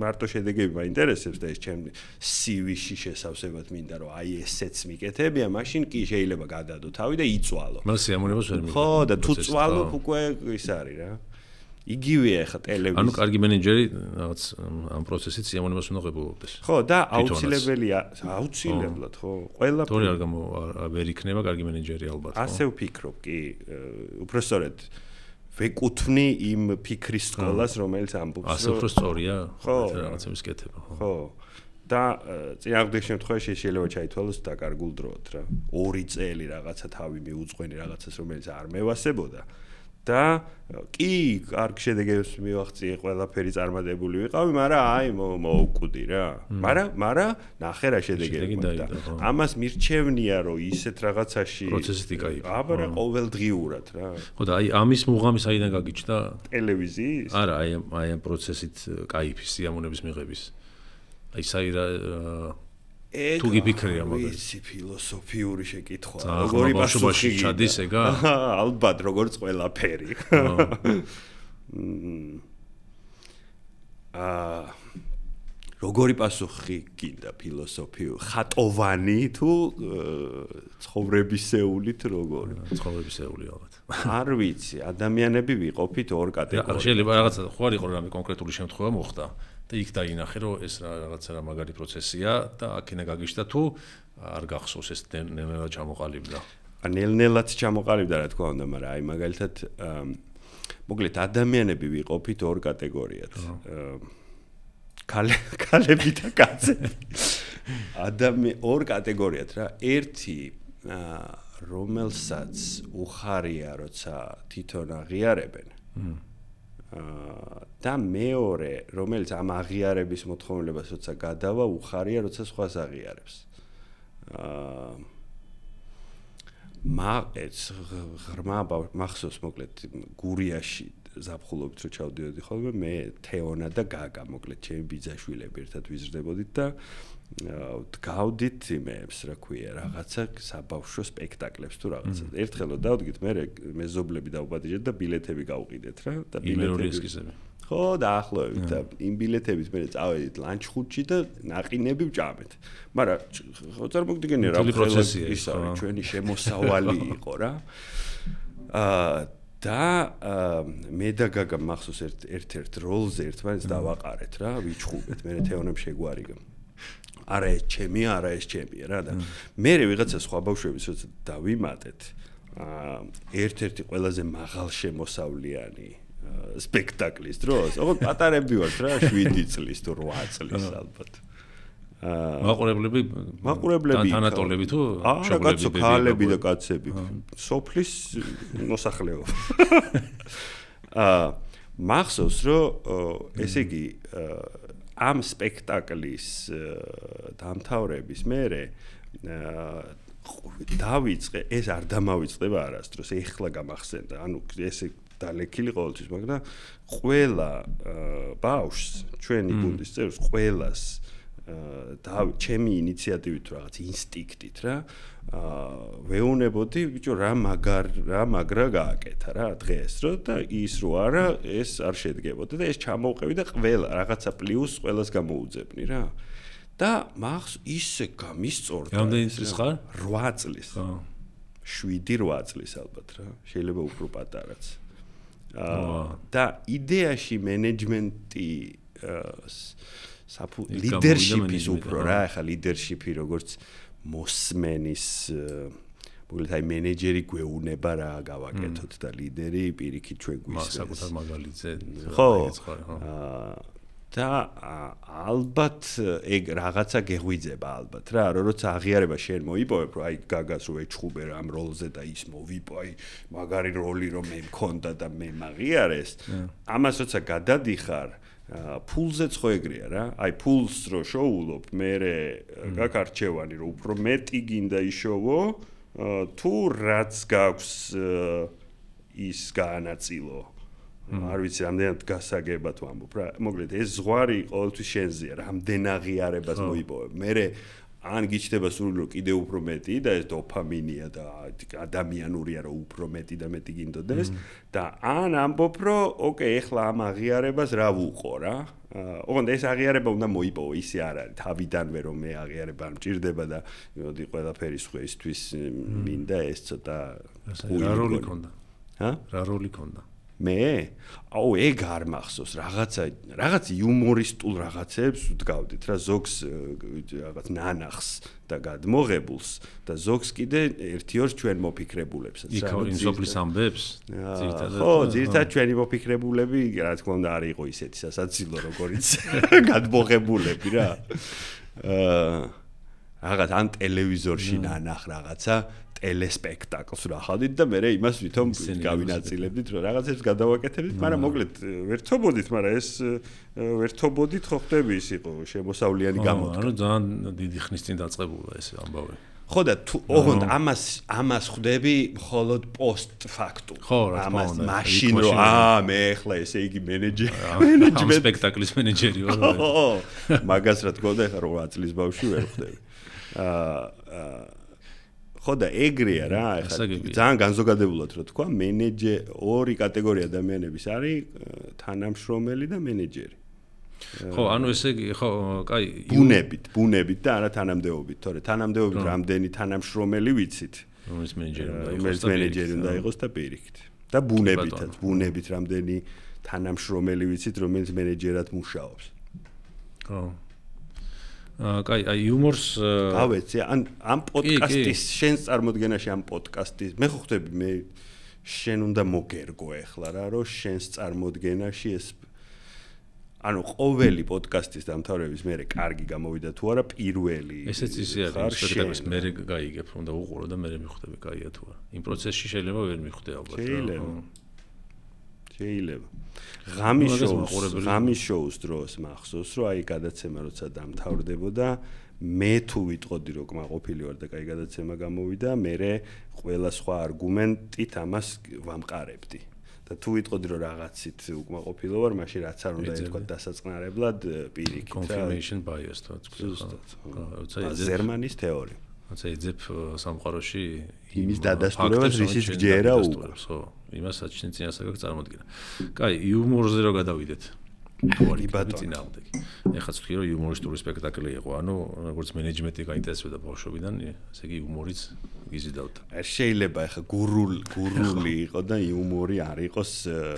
მარტო შედეგები მაინტერესებს და ეს ჩემი CV-ში შესავსებად მინდა რომ აი ესეც მიკეთებია, მაშინ კი შეიძლება გადადო თავი და იწვალო. მე სიამოვნებას ვერ მივიღე. ხო და თუ წვალობ უკვე ის არის რა. Იგივეა ხა ტელევიზია. Ანუ კარგი მენეჯერი რაღაც ამ პროცესით სიამოვნებას უნდა ღებულობდეს. ხო და აუცილებელია, აუცილებლად ხო, ყველა თორე ვერ იქნება კარგი მენეჯერი ალბათ, ხო. ასე ვფიქრობ, კი, უბრალოდ ვეკუთვნი იმ ფიქრის სკოლას, რომელიც ამბობს. Ასე უფრო სწორია რაღაცების კეთება, ხო. ხო. და წინააღმდეგ შემთხვევაში შეიძლება ჩაითვალოს დაკარგულ დროად რა. 2 წელი რაღაცა თავი მიუძღვენი რაღაცას, რომელიც არ მევასებოდა. და კი კარგ შედეგებს მივაღწიე, ყველაფერი წარმატებული ვიყავი, მაგრამ აი მოვკვდი რა. მაგრამ ნახე რა შედეგები მქონდა. ამას მირჩევნია რომ ისეთ რაღაცაში პროცესით იკაიბა. აბა რა ყოველდღიურად რა. ხო და აი ამის მუღამი საიდან გაგიჩნდა? ტელევიზიის? არა, აი ამ პროცესით кайფის, სიამოვნების მიღების. აი საი რა თუ გიფიქრია მაგრამ ეს ფილოსოფიური შეკითხვაა როგორი ბავშვობაში ჩადის ეგა ალბათ როგორც ყველაფერი როგორი პასუხი გინდა ფილოსოფიურ ხატოვანი თუ ცხოვრებისეულით როგორი ცხოვრებისეული ალბათ არ ვიცი ადამიანები ვიყოფით ორ კატეგორიად შეიძლება რაღაცა ხო არ იყო რამე კონკრეტული შემთხვევა მოხდა და იქ დაინახე რომ ეს რაღაცა მაგარი პროცესია და აქენა გაგიშდა თუ არ გახსოვს ეს ნელ-ნელა ჩამოყალიბდა ნელ-ნელაც ჩამოყალიბდა რა თქმა უნდა მაგრამ აი მაგალითად მოკლედ ადამიანები ვიყოფით ორ კატეგორიად ქალები და კაცები ადამიანები ორ კატეგორიად რა ერთი რომელსაც უხარია როცა თვითონ აღიარებენ და მეორე რომელიც ამ აღიარების მოთხოვნილებას როცა გადავა უხარია როცა სხვას აღიარებს. მაგ ღრმა მახსოვს მოკლედ გურიაში ზაფხულობით რო ჩავდიოდი ხოლმე მე თეონა და გაგა მოკლედ ჩემი ბიძაშვილები ერთად ვიზრდებოდით და გავდით იმებს რა ქვია რაღაცა საბავშვო სპექტაკლებს თუ რაღაცა ერთხელ დავდგით მე მეზობლები დავუბადეჯეთ და ბილეთები გავყიდეთ რა და ბილეთები ხო დაახლოებით და იმ ბილეთებით მე წავედით ლანჩხუთში და ნაყინები ვჭამეთ მაგრამ ხო წარმოგიდგენია რა პროცესია ის არის ჩვენი შემოსავალი იყო რა და მე და გაგა მახსოვს ერთ-ერთ როლზე ერთმანეთს დავაყარეთ რა ვიჩხუბეთ მე თეონებს შეგვარიგა არა ეს ჩემი, არა ეს ჩემი რა და მე ვიღაცა სხვა ბავშვების როცა დავიმატეთ ერთ-ერთი ყველაზე მაღალშემოსავლიანი სპექტაკლის დროს ოღონდ პატარები ვართ რა 7 წლის თუ 8 წლის ალბათ მაყურებლები თანატოლები თუ შობლები ქალები და კაცები სოფლის მოსახლეობა მახსოვს რომ ესე იგი ამ სპექტაკლის დამთავრების მერე დავიწყე ეს არ დამავიწყდება არასდროს ეხლა გამახსენდა ანუ ესე დალექილი ყოველთვის მაგრამ ყველა ბავშვს ჩვენი გუნდის წევრს ყველას და ჩემი ინიციატივით თუ რაღაც ინსტინქტით რა ვეუნებოდი ბიჭო რა მაგრა გააკეთა რა დღეს რო და ის რო არა ეს არ შედგებოდა და ეს ჩამოვყევი და ყველა რაღაცა პლუსს ყველას გამოუძებნი რა და მახს ისე გამისწორდა რამდენი წლის ხარ 8 წლის 7-8 წლის ალბათ რა შეიძლება უფრო პატარაც და იდეაში მენეჯმენტი ლიდერშიპის უფრო რა ხა ლიდერშიპი როგორც მოსმენის მოკლედ აი მენეჯერი გვეუნება რა გავაკეთოთ და ლიდერი პირიქით ჩვენ გვისმენს საკუთარ მაგალითზე ხო და ალბათ ეგ რაღაცა გეღვიძება ალბათ რა როცა აღიარება შენ მოიპოვებ რომ აი გაგას რო ეჩხუბე რა ამ როლზე და ის მოვიპო აი მაგარი როლი რომ მე მქონდა და მე მაღიარეს ამას როცა გადადიხარ ფულზეც ხო ეგრეა რა. აი ფულს რო შოულობ, მე გაკარჩევანი რომ უფრო მეტი გინდა იშოვო, თუ რაც გაქვს ის გაანაწილო. არ ვიცი რამდენად გასაგებად ვამბობ რა. მოკლედ ეს ზღვარი ყოველთვის შენზეა, რამდენაღიარებას მოიპოვებ. მერე ან გიჩნდება სულ რომ კიდე უფრო მეტი და ეს დოფამინია და ადამიანურია რომ უფრო მეტი და მეტი გინდოდეს და ან ამბობ რომ ოკეი ეხლა ამ აღიარებას რა ვუყო რა. ოღონდ ეს აღიარება უნდა მოიპოვო, ისე არ არის თავიდანვე რომ მე აღიარება მჭირდება და მოდი ყველაფერი სხვისთვის მინდა ეს ცოტა რა როლი ქონდა? ჰა? რა როლი ქონდა? მე? აუ ეგ არ მახსოვს, რაღაც იუმორისტულ რაღაცებს ვდგავდით რა, ზოგს რაღაც ნანახს და გადმოღებულს და ზოგს კიდე ერთ-ერთ ჩვენ მოფიქრებულებსაც. იქ ზოგლის ამბებს? ხო, ძირითადად ჩვენი მოფიქრებულები, რა თქმა უნდა, არ იყო ისეთი სასაცილო, როგორიც გადმოღებულები რა. რაღაც ან ტელევიზორში ნანახ რაღაცა ტელესპექტაკლს ნახავდით და მე იმას ვითომ გავინაწილებდით რომ რაღაცებს გადავაკეთებდით, მაგრამ მოკლედ ვერთობოდით, მაგრამ ეს ვერთობოდით ხო ხდები ის იყო შემოსავლიანი გამოდგა. ანუ ძალიან დიდი ხნის წინ დაწყებულა ეს ამბავი. ხო და ოღონდ ამას ხდები მხოლოდ პოსტ ფაქტუ. ხო, რა თქმა უნდა. მაშინ რო მე ახლა ესე იგი მენეჯმენტ სპექტაკლის მენეჯერი ვარ. ხო, მაგას რა თქმა უნდა ახლა 8 წლის ბავში ვერ ხდები. ხო და ეგრეა რა, ახლა ძალიან განზოგადებულად რო თქვა, მენეჯერი ორი კატეგორია ადამიანების არის, თანამშრომელი და მენეჯერი. ხო, ანუ ესე იგი, ხო, კაი, ბუნებით და არა თანამდებობით, თორე თანამდებობით რამდენი თანამშრომელი ვიცით, რომელიც მენეჯერი უნდა იყოს და პირიქით. და ბუნებით რამდენი თანამშრომელი ვიცით, რომელიც მენეჯერად მუშაობს. ხო. კაი, აი იუმორს გავეცი, ან ამ პოდკასტის შენს წარმოდგენაში ამ პოდკასტის, მე ხო ხვდები, მე შენ უნდა მოგერგო ახლა რა, რომ შენს წარმოდგენაში ეს ანუ ყოველი პოდკასტის დამთავრების მერე კარგი გამოვიდა თუ არა პირველი. ესეც ისე არის, სპექტაკლის მერე გაიგებ, რომ და უყურო და მერე მიხვდები კაია თუ არა. იმ პროცესში შეიძლება ვერ მიხვდე ალბათ. შეიძლება. ღამის შოუს დროს მახსოვს, რომ აი გადაცემა როცა დამთავრდებოდა, მე თუ ვიტყოდი რომ კმაყოფილი ვარ და კაი გადაცემა გამოვიდა, მერე ყველა სხვა არგუმენტით ამას ვამყარებდი. და თუ ვიტყოდი რომ რაღაცით უკმაყოფილო ვარ, მაშინ რაც არ უნდა ეთქვა დასაწყნარებლად პირიქით. Confirmation bias თქოს. ზუსტად. ზერმანის თეორია. როცა ეძებ სამყაროში იმის დადასტურებას, რისიც გჯერა უყურს. ხო, იმას საჩვენ წინასწარ წარმოადგინა. კაი, იუმორზე რო გადავიდეთ. ორი ბატონი. ეხლა ვთქვი რომ იუმორისტული სპექტაკლი იყო, ანუ როგორც მენეჯმენტი გაინტერესებდა ბავშვობიდან, ესე იგი იუმორიც ვიზიდავდა. შეიძლება ეხლა გურული იყო და იუმორი არ იყოს.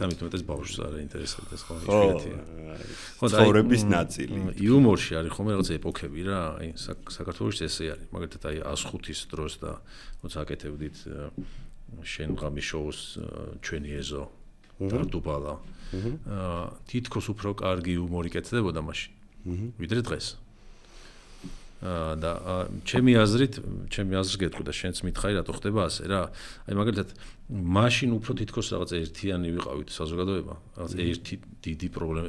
ამიტომ ეს ბავშვს არ აინტერესებდა, ხო, ისეთია. ხო, ცხოვრების ნაწილი. იუმორში არის ხოლმე რაღაც ეპოქები რა, აი საქართველოში ესე არის. მაგალითად აი 105-ის დროს და როცა აკეთებდით შენ ღამის შოუს ჩვენი ეზო დარდუბალა. თითქოს უფრო კარგი იუმორი კეთდებოდა მაშინ ვიდრე დღეს. და ჩემი აზრით გეტყვი და შენც მითხარი რატო ხდება ასე რა. აი მაგალითად მაშინ უფრო თითქოს რაღაც ერთიანი ვიყავით საზოგადოება. რაღაც ერთი დიდი პრობლემა,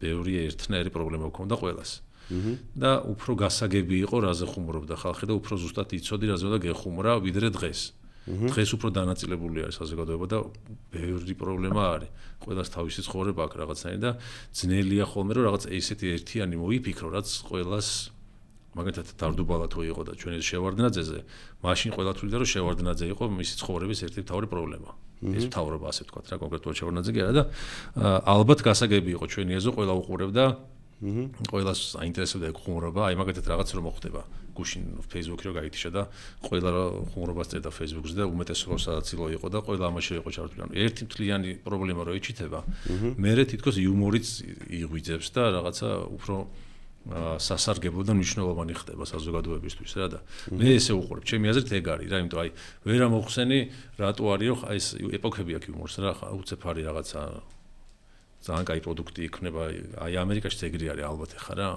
ბევრი ერთნაირი პრობლემა გქონდა ყველას. და უფრო გასაგები იყო რაზე ხუმრობდა ხალხი და უფრო ზუსტად იცოდი რაზე უნდა გეხუმრა ვიდრე დღეს. დღეს უფრო დანაწილებული არის საზოგადოება და ბევრი პრობლემა არის. ყველას თავისი ცხოვრება აქვს რაღაცნაირი და ძნელია ხოლმე რომ რაღაც ესეთი ერთიანი მოიფიქრო, რაც ყველას მაგალითად დარდუბალა თუ იყო და ჩვენ ეს შევარდნაძეზე, მაშინ ყველა თვლიდა რომ შევარდნაძე იყო მისი ცხოვრების ერთი მთავარი პრობლემა. ეს მთავრობა ასე ვთქვათ რა, კონკრეტულად შევარდნაძე კი არა და ალბათ გასაგები იყო ჩვენი ეზო, ყველა უყურებდა ყველას აინტერესებდა ეგ ხუმრობა, აი მაგალითად რაღაც რომ მოხდება. გუშინ Facebook-ი რო გაითიშა და ყველა ხუმრობას წერდა Facebook-ზე და უმეტესობა სადაცილო იყო და ყველა ამაში იყო ჩართული. ანუ ერთი მთლიანი პრობლემა რო ეჩითება, მერე თითქოს იუმორიც იღვიძებს და რაღაცა უფრო სასარგებლო და მნიშვნელოვანი ხდება საზოგადოებისთვის რა და მე ესე უყურებ, ჩემი აზრით ეგ არის რა, იმიტომ აი ვერ ამოვხსენი რატო არის ხო ეს ეპოქები აქვს იუმორს რა, უცებ არის რაღაცა ძალიან კაი პროდუქტი იქნება. აი ამერიკაში ეგრე არის ალბათ ხა რა,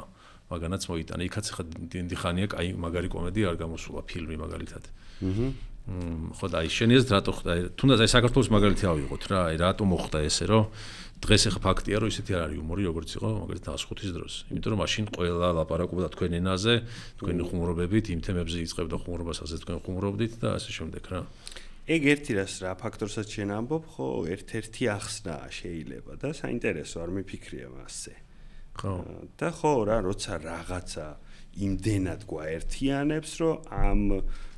მაგანაც მოიტანა. იქაც ხა დიხანია კაი მაგარი კომედია არ გამოსულა ფილმი მაგალითად. ხო და აი შენ ეს რატო ხდა? თუნდაც აი საქართველოს მაგალითი ავიღოთ რა, აი რატო მოხდა ესე რომ დღეს ხა ფაქტია რომ ისეთი არ არის იუმორი როგორც იყო მაგალითად 105-ის დროს. იმიტომ რომ მაშინ ყველა ლაპარაკობდა თქვენ ენაზე, თქვენი ხუმრობებით, იმ თემებზე იწყებდა ხუმრობას, ასე თქვენ ხუმრობდით და ასე შემდეგ რა. ეგ ერთი რას რა ფაქტორსაც შენ ამბობ, ხო, ერთ-ერთი ახსნა შეიძლება და საინტერესო არ მიფიქრია მასზე. ხო. და ხო რა, როცა რაღაცა იმდენად გვაერთიანებს, რომ ამ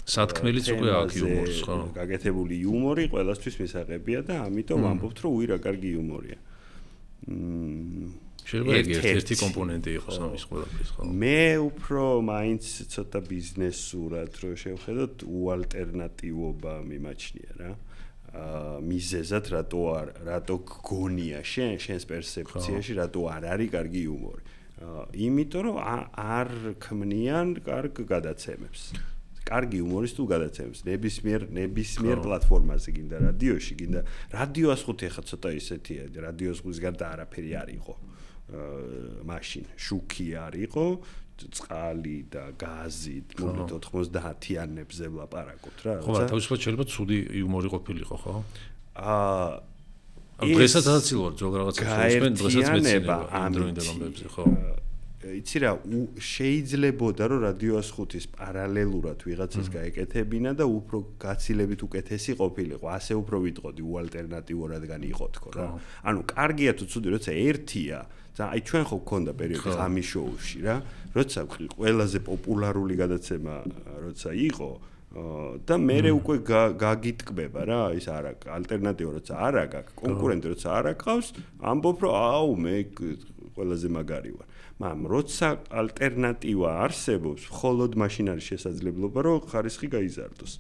სათქმელიც უკვე აქვს იუმორს, ხო. გაკეთებული იუმორი ყველასთვის მისაღებია და ამიტომ ამბობთ, რომ უი რა კარგი იუმორია. შეიძლება ეგ ერთ-ერთი კომპონენტი იყოს ამის ყველაფრის, ხო. მე უფრო მაინც ცოტა ბიზნესურად რო შევხედოთ, უალტერნატივობა მიმაჩნია რა. მიზეზად რატო გგონია შენს პერსეფციაში, რატო არ არის კარგი იუმორი. იმიტომ რომ არ ქმნიან კარგ გადაცემებს. კარგი იუმორი თუ გადაცემს, ნებისმიერ პლატფორმაზე გინდა, რადიოში გინდა. რადიოს ხუთ ეხა ცოტა ისეთია, რადიოს ხუთ გარდა არაფერი არ იყო. მაშინ შუქი არ იყო, წყალი და გაზი, მოკლედ 90-იანებზე ვლაპარაკობთ რა. ხო, თავისუფლად შეიძლება ცუდი იუმორი ყოფილიყო, ხო? დღესაც აცილობთ ზოგ რაღაცას, ჩვენ დღესაც მეცნიერება ამ დროინდელობებზე, ხო? იცი რა, შეიძლებოდა რომ რადიოს 5-ის პარალელურად ვიღაცას გაეკეთებინა და უფრო გაცილებით უკეთესი ყოფილიყო. ასე უფრო ვიტყოდი, უალტერნატივურადგან იყო თქო რა. ანუ კარგია თუ ცუდი, როცა ერთია. აი ჩვენ ხო გქონდა პერიოდი ამის შოუში რა, როცა ყველაზე პოპულარული გადაცემა როცა იყო და მერე უკვე გაგიტკბება რა, ის არა, ალტერნატივა როცა არა გაქვს, კონკურენტი როცა არა გყავს, ამბობ რომ აუ მე ყველაზე მაგარი ვარ. როცა ალტერნატივა არსებობს, მხოლოდ მაშინ არის შესაძლებლობა, რომ ხარისხი გაიზარდოს.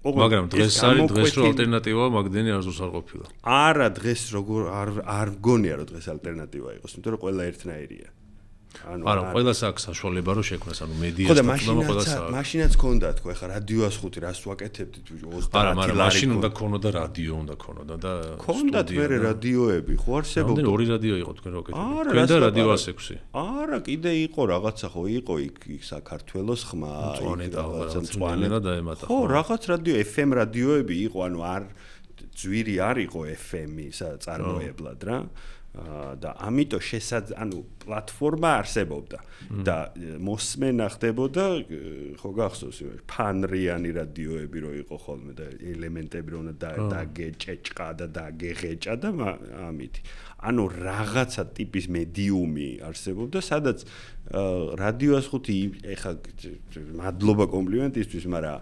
მაგრამ დღეს რო ალტერნატივა მაგდენი არც არ ყოფილა. არა, დღეს როგორ არ გონია რომ დღეს ალტერნატივა იყოს, იმიტომ რომ ყველა ერთნაირია. არა, ყველას აქვს საშუალება რომ შექმნას, ანუ მედია და ყველას აქვს. მაშინაც ქონდა თქო, ეხა რადიოს 5 რას ვაკეთებდით 30 ლარი. არა, მაშინ უნდა ქონოდა რადიო, უნდა ქონოდა და ქონდათ მე რადიოები, ხო არსებობდა. ორი რადიო იყო თქვენ რო აკეთებთ. თქვენ და რადიო 6. არა, კიდე იყო რაღაცა, ხო იყო იქ საქართველოს ხმა, წვანე და დაემატა. ხო, რაღაც რადიო FM რადიოები იყო, ანუ არ ძვირი არ იყო FM-ი წარმოებლად რა. და ამიტომ ანუ პლატფორმა არსებობდა და მოსმენა ხდებოდა, ხო გახსოვს, ფანრიანი რადიოები რო იყო ხოლმე და ელემენტები რო უნდა დაგეჭეჭყა და დაგეღეჭა და ამით. ანუ რაღაცა ტიპის მედიუმი არსებობდა, სადაც რადიოს 5 ეხა მადლობა კომპლიმენტისთვის, მაგრამ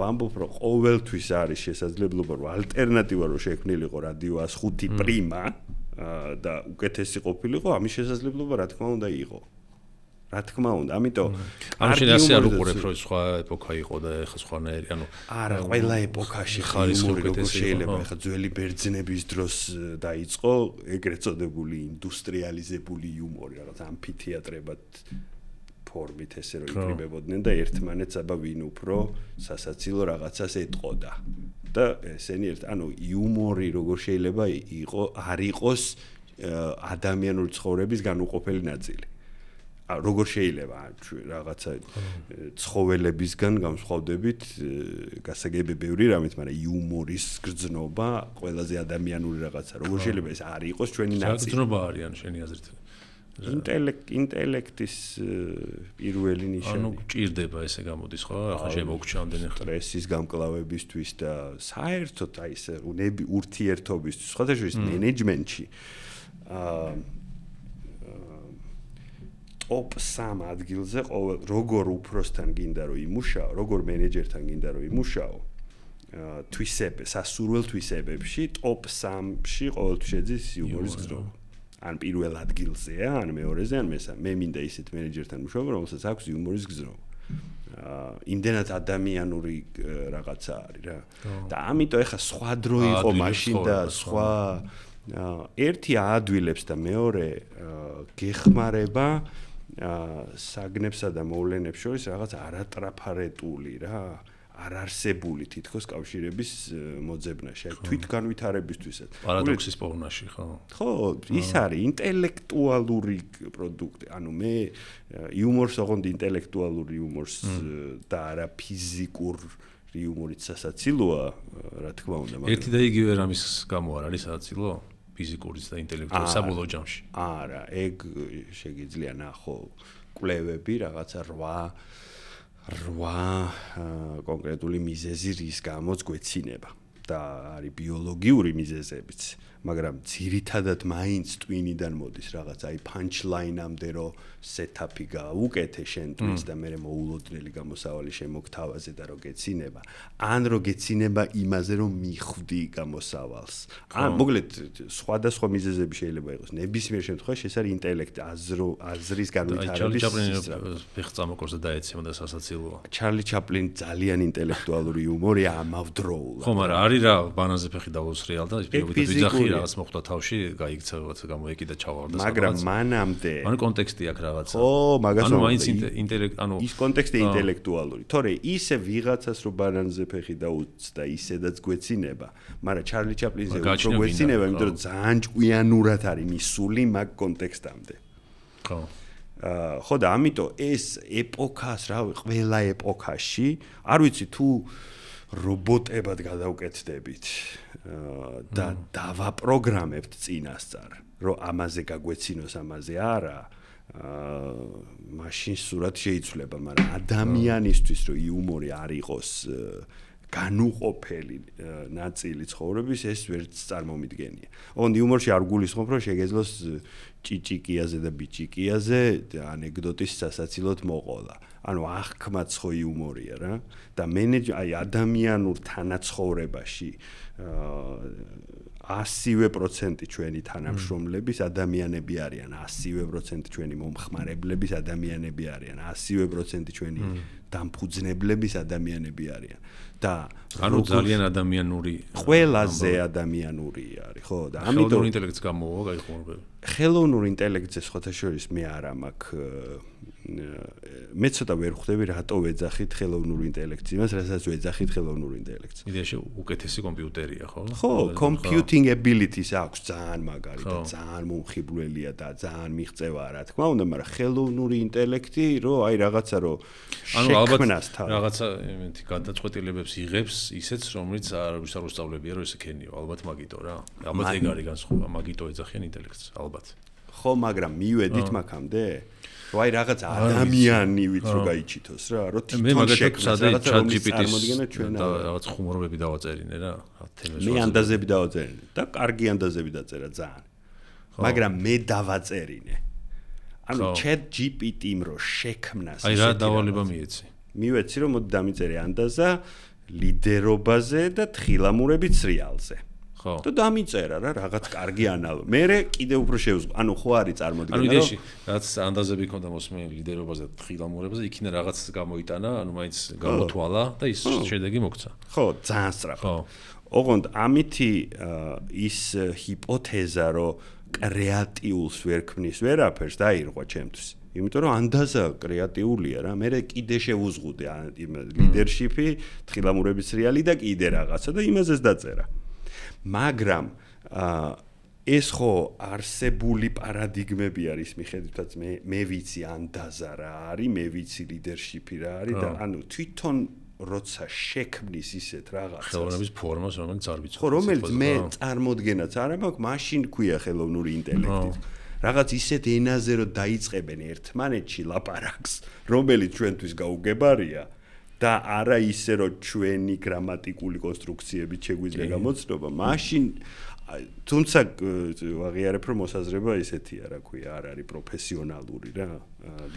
ვამბობ რომ ყოველთვის არის შესაძლებლობა რომ ალტერნატივა რო შექმნილიყო რადიოს 5 პრიმა და უკეთესი ყოფილიყო, ამის შესაძლებლობა რა თქმა უნდა იყო. რა თქმა უნდა, ამიტომ ამაში ასე არ უყურებ რომ სხვა ეპოქა იყო და ეხა სხვანაირი, ანუ არა, ყველა ეპოქაში ხარისხი როგორ შეიძლება, ეხა ძველი ბერძნების დროს დაიწყო ეგრეთ წოდებული ინდუსტრიალიზებული იუმორი, რაღაც ამფითეატრებად ფორმით ესე რომ იყრიბებოდნენ და ერთმანეთს აბა ვინ უფრო სასაცილო რაღაცას ეტყოდა. და ესენი ანუ იუმორი როგორ შეიძლება არ იყოს ადამიანური ცხოვრების განუყოფელი ნაწილი. როგორ შეიძლება რაღაცა ცხოველებისგან გამსხვავდებით, გასაგებია ბევრი რამით, მაგრამ იუმორის გრძნობა ყველაზე ადამიანური რაღაცა. როგორ შეიძლება ეს არ იყოს ჩვენი ნაწილი? გრძნობა არის, ან შენი აზრით. ინტელექტის პირველი ნიშანი. ანუ გჭირდება ესე გამოდის, ხო? ახლა შემოგჩა ამდენი სტრესის გამკლავებისთვის და საერთოდ აი ეს ურთიერთობისთვის, სხვადასხვა მენეჯმენტში. top 3 ადგილზე როგორ უფროსთან გინდა რომ იმუშაო, როგორ მენეჯერთან გინდა რომ იმუშაო. სასურველ თვისებებში top 3-ში ყოველთვის შეძის იუმორის გრძნობა. ან პირველ ადგილზე, ან მეორეზე, ან მესამე. მე მინდა ისეთ მენეჯერთან მუშაობ, რომელსაც აქვს იუმორის გზნობა. იმდენად ადამიანური რაღაცა არის რა. და ამიტომ ეხა სხვა დრო იყო მაშინ და სხვა ერთი აადვილებს და მეორე გეხმარება საგნებსა და მოვლენებს შორის რაღაც არატრაფარეტული რა. არარსებული თითქოს კავშირების მოძებნა თვითგანვითარებისთვისაც. პარადოქსის პოვნაში, ხო? ხო, ის არის ინტელექტუალური პროდუქტი. ანუ მე იუმორს ოღონდ ინტელექტუალური იუმორს და არა ფიზიკურ იუმორიც სასაცილოა, რა თქმა უნდა, მაგრამ ერთი და იგივე რამის გამო არ არის სასაცილო? ფიზიკურიც და ინტელექტუალიც საბოლოო ჯამში. არა, ეგ შეიძლება ნახო კვლევები, რაღაცა 8 8 კონკრეტული მიზეზი რის გამოც გვეცინება და არის ბიოლოგიური მიზეზებიც, მაგრამ ძირითადად მაინც ტვინიდან მოდის რაღაც აი punchline-ამდე რო setup-ი გაუკეთე შენ ტვინს და მე მოულოდნელი გამოსავალი შემოგთავაზე და რო გეცინება, ან რო გეცინება იმაზე რომ მიხვდი გამოსავალს. ან მოკლედ სხვადასხვა მიზეზები შეიძლება იყოს. ნებისმიერ შემთხვევაში ეს არის ინტელექტი, აზრის განვითარების სისტემა. ფეხწამოყრზე დაეცემა და სასაცილოა. ჩარლი ჩაპლინი ძალიან ინტელექტუალური იუმორი ამავდროულად. ხო, მაგრამ არის რა ბანანზე ფეხი დავლოს რეალდა, ის პირობითად ვიძახი რაღაც მოხდა თავში გაიქცა რაღაც გამოეკიდა ჩავარდა მაგრამ მანამდე ანუ კონტექსტი აქვს რაღაცა ო მაგას ანუ მაინც ინტელექტ ანუ ის კონტექსტი ინტელექტუალური თორე ისე ვიღაცას რო ბანანზე ფეხი დაუწდა ისედაც გვეცინება მაგრამ ჩარლი ჩაპლინზე უფრო გვეცინება იმიტომ რომ ძალიან ჭკვიანურად არის მისული მაგ კონტექსტამდე ხო ხო და ამიტომ ეს ეპოქას რავი ყველა ეპოქაში არ ვიცი თუ რობოტებად გადავკეთდებით და დავაპროგრამებთ წინასწარ რომ ამაზე გაგვეცინოს ამაზე არა მაშინ სურათ შეიცვლება მაგრამ ადამიანისთვის რომ იუმორი არ იყოს განუყოფელი ნაწილი ცხოვრების ეს ვერც წარმომიდგენია. ოღონდ იუმორში არ გულისხმობ რომ შეგეძლოს ჭიჭიკიაზე და ბიჭიკიაზე ანეკდოტის სასაცილოდ მოყოლა. ანუ აღქმაც ხო იუმორია რა და აი ადამიანურ თანაცხოვრებაში 100% ჩვენი თანამშრომლების ადამიანები არიან, 100% ჩვენი მომხმარებლების ადამიანები არიან, 100% ჩვენი დამფუძნებლების ადამიანები არიან. და ანუ ძალიან ადამიანური ყველაზე ადამიანური არის, ხო? და ამიტომ ხელოვნური ინტელექტს გამოვა გაიხმარება. ხელოვნური ინტელექტზე სხვათაშორის მე არ მაქვს მე ცოტა ვერ ხვდები რატო ეძახით ხელოვნური ინტელექტს, იმას რასაც ეძახით ხელოვნური ინტელექტს. იდეაში უკეთესი კომპიუტერია, ხო? ხო, computing abilities აქვს ძალიან მაგარი და ძალიან მომხიბვლელია და ძალიან მიღწევა, რა თქმა უნდა, მაგრამ ხელოვნური ინტელექტი რო აი რაღაცა რო ანუ ალბათ რაღაცა იმითი გადაწყვეტილება იღებს ისეც რომელიც არ უსწავლებია რომ ესე ქენია ალბათ მაგიტო რა ალბათ ეგ არის განსხვავება მაგიტო ეძახიან ინტელექტს ალბათ ხო მაგრამ მივედით მაგამდე რომ აი რაღაც ადამიანივით რო გაიჩიტოს რა რომ თვითონ შექმნა რაღაც ChatGPT-ის და რაღაც ხუმრობები დავაწერინე რა თემებს მე ანდაზები დავაწერინე და კარგი ანდაზები დაწერა ძალიან მაგრამ მე დავაწერინე ანუ ChatGPT-მ რო შექმნას აი რა დავალება მიეცი მივეცი რომ მოდი დამიწერე ანდაზა ლიდერობაზე და თხილამურებით სრიალზე. ხო. და დამიწერა რა, რაღაც კარგი ანალოგი. მე კიდე უფრო შევსვი. ანუ ხო არის წარმოდგენა. ანუ იდეაში რაც ანდაზები ქონდა მოსმენილი ლიდერობაზე და თხილამურებზე, იქინა რაღაც გამოიტანა, ანუ მაინც გამოთვალა და ის შედეგი მოგცა. ხო, ძალიან სწრაფად. ხო. ოღონდ ამითი ის ჰიპოთეზა, რომ კრეატიულს ვერ ქმნის ვერაფერს დაირღვა ჩემთვის. იმიტომ რომ ანდაზა კრეატიულია რა, მე კიდე შევუზღუდე იმ ლიდერშიფი, თხილამურების რეალი და კიდე რაღაცა და იმაზეც დაწერა. მაგრამ ეს ხო არსებული პარადიგმები არის მიხედვითაც მე ვიცი ანდაზა რა არის, მე ვიცი ლიდერშიფი რა არის და ანუ თვითონ როცა შექმნის ისეთ რაღაცას ხელოვნების ფორმას რომელიც არ ვიცი ხო რომელიც მე წარმოდგენაც არ მაქვს მაშინ ქვია ხელოვნური ინტელექტი რაღაც ისეთ ენაზე რომ დაიწყებენ ერთმანეთში ლაპარაკს რომელიც ჩვენთვის გაუგებარია და არა ისე რომ ჩვენი გრამატიკული კონსტრუქციებით შეგვიძლია გამოცნობა მაშინ თუმცა ვაღიარებ რომ მოსაზრება ესეთია რა ქვია არ არის პროფესიონალური რა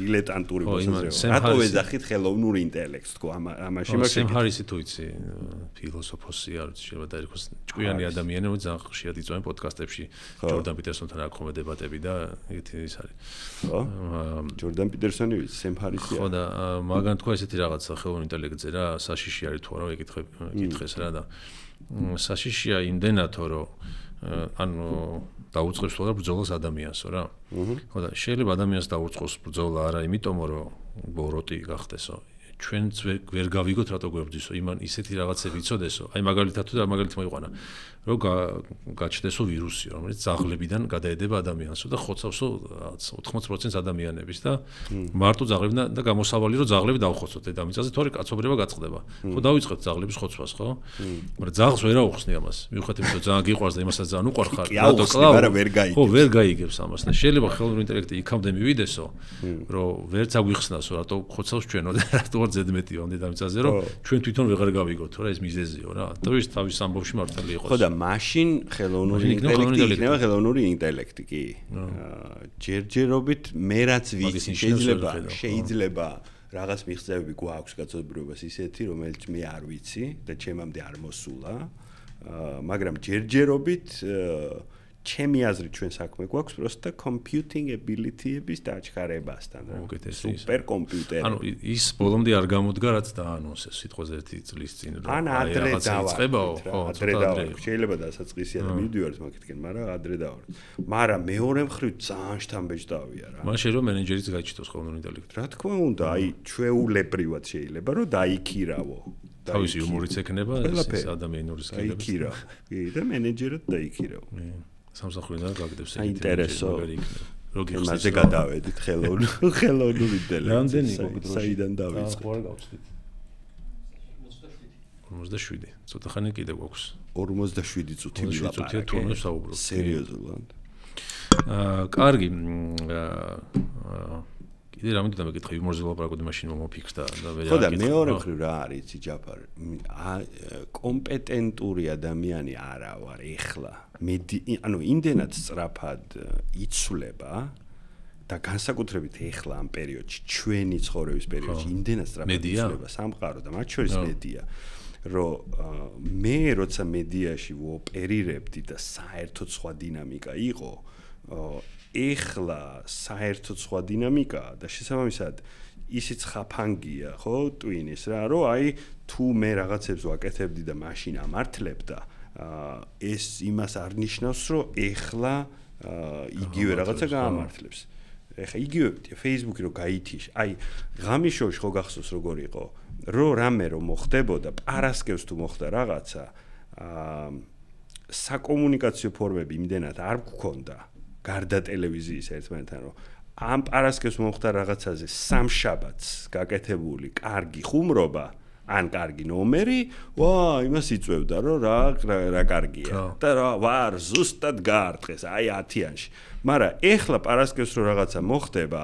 დილეტანტური მოსაზრება რატო ეძახით ხელოვნური ინტელექტს თქო ამაში მაგრამ სემ ჰარისი თუ იცი ფილოსოფოსი არის შეიძლება დაირქვას ჭკვიანი ადამიანები რომ ძალიან ხშირად იწვევენ პოდკასტებში ჯორდან პიტერსონთან აქვს ხოლმე დებატები და ეგეთი ის არის ხო ჯორდან პიტერსონი ვიცი სემ ჰარისი ხო და მაგან თქვა ესეთი რაღაცა ხელოვნური ინტელექტზე რა საშიში არის თუ არა ეკითხეს რა და საშიშია იმდენათო რომ ანუ დაუწყებს ხოლმე ბრძოლას ადამიანსო რა. ხო და შეიძლება ადამიანს დაუწყოს ბრძოლა არა იმიტომ რომ ბოროტი გახდესო. ჩვენ ვერ გავიგოთ რატო გვებდისო, იმან ისეთი რაღაცები იცოდესო. აი მაგალითად თუ და მაგალითი მოიყვანა, რომ გაჩნდესო ვირუსი, რომელიც ძაღლებიდან გადაედება ადამიანსო და ხოცავსო 80% ადამიანების და მარტო ძაღლებიდან და გამოსავალი რომ ძაღლები დავხოცოთ, და მიწაზე თორე კაცობრიობა გაწყდება. ხო დავიწყებთ ძაღლების ხოცვას, ხო? მაგრამ ძაღლს ვერ აუხსნი ამას. მივხვდით, რომ ძალიან გიყვარს და იმასაც ძალიან უყვარხარ, რატო კლავ? ხო, ვერ გაიგებს ამას და შეიძლება ხელოვნური ინტელექტი იქამდე მივიდესო, რომ ვერც აგვიხსნასო, რატო ხოცავს ჩვენო და რატო ვარ ზედმეტი ამ დედამიწაზე რომ ჩვენ თვითონ ვეღარ გავიგოთ რა ეს მიზეზია რა და ის თავის ამბავში მართალი იყოს ხო და მაშინ ხელოვნური ინტელექტი კი ჯერჯერობით მე რაც ვიცი შეიძლება რაღაც მიღწევები გვაქვს გაცობრიებას ისეთი რომელიც მე არ ვიცი და ჩემამდე არ მოსულა მაგრამ ჯერჯერობით ჩემი აზრით ჩვენ საქმე გვაქვს просто computing ability-ების დაჩქარებასთან რა სუპერ კომპიუტერი ანუ ის ბოლომდე არ გამოდგა რაც დაანონსეს სიტყვაზე 1 წლის წინ რა რაღაც ეწყებაო ხო შეიძლება დასაწყისია და მივდივართ მაგეთკენ მაგრამ ადრე დავარ მაგრამ მეორე მხრივ ძალიან შთამბეჭდავია რა მაშინ რომ მენეჯერიც გაჩიტოს ხელოვნური ინტელექტი რა თქმა უნდა აი ჩვეულებრივად შეიძლება რომ დაიქირავო თავისი უმორიც ექნება ეს ადამიანური სკილები დაიქირავ კი და მენეჯერად დაიქირავ სამსახურიდან გაგდებს ეგეთი როგორ იმაზე გადავედით ხელოვნური ინტელექტი საიდან დავიწყეთ რა გავწდით 57 ცოტა ხანი კიდე გვაქვს 57 წუთი ვილაპარაკე 57 თუნებს საუბრობ სერიოზულად კარგი კიდე რამე დამეკითხე იუმორზე ვლაპარაკოდი მაშინ მომოფიქსდა და მე ხო და მეორე მხრივ რა არის იცი ჯაფარ კომპეტენტური ადამიანი არა ვარ ეხლა ანუ იმდენად სწრაფად იცვლება და განსაკუთრებით ეხლა ამ პერიოდში ჩვენი ცხოვრების პერიოდში იმდენად სწრაფად იცვლება სამყარო და მათ შორის მედია რომ მე როცა მედიაში ვოპერირებდი და საერთოდ სხვა დინამიკა იყო ეხლა საერთოდ სხვა დინამიკაა და შესაბამისად ისიც ხაფანგია ხო ტვინის რა რომ აი თუ მე რაღაცებს ვაკეთებდი და მაშინ ამართლებდა ეს იმას არნიშნავს რომ ეხლა იგივე რაღაცა გაამართლებს. ეხლა იგივე Facebook-ი რო გაითიშ, აი ღამიშოში ხო გახსოვს როგორ იყო, რომ რამე რომ მოხდებოდა, პარასკევს თუ მოხდა რაღაცა, საკომუნიკაციო ფორმები იმდენად არ გქონდა, გარდა ტელევიზიის ერთმანეთთან რომ ამ პარასკევს მოხდა რაღაცაზე სამშაბათს გაკეთებული კარგი ხუმრობა ან კარგი ნომერი, ვა, იმას იწევდა რომ რა კარგია. და რა ვარ ზუსტად გაარტყეს, აი 10-იანში. მაგრამ ეხლა პარასკევს რო რაღაცა მოხდება,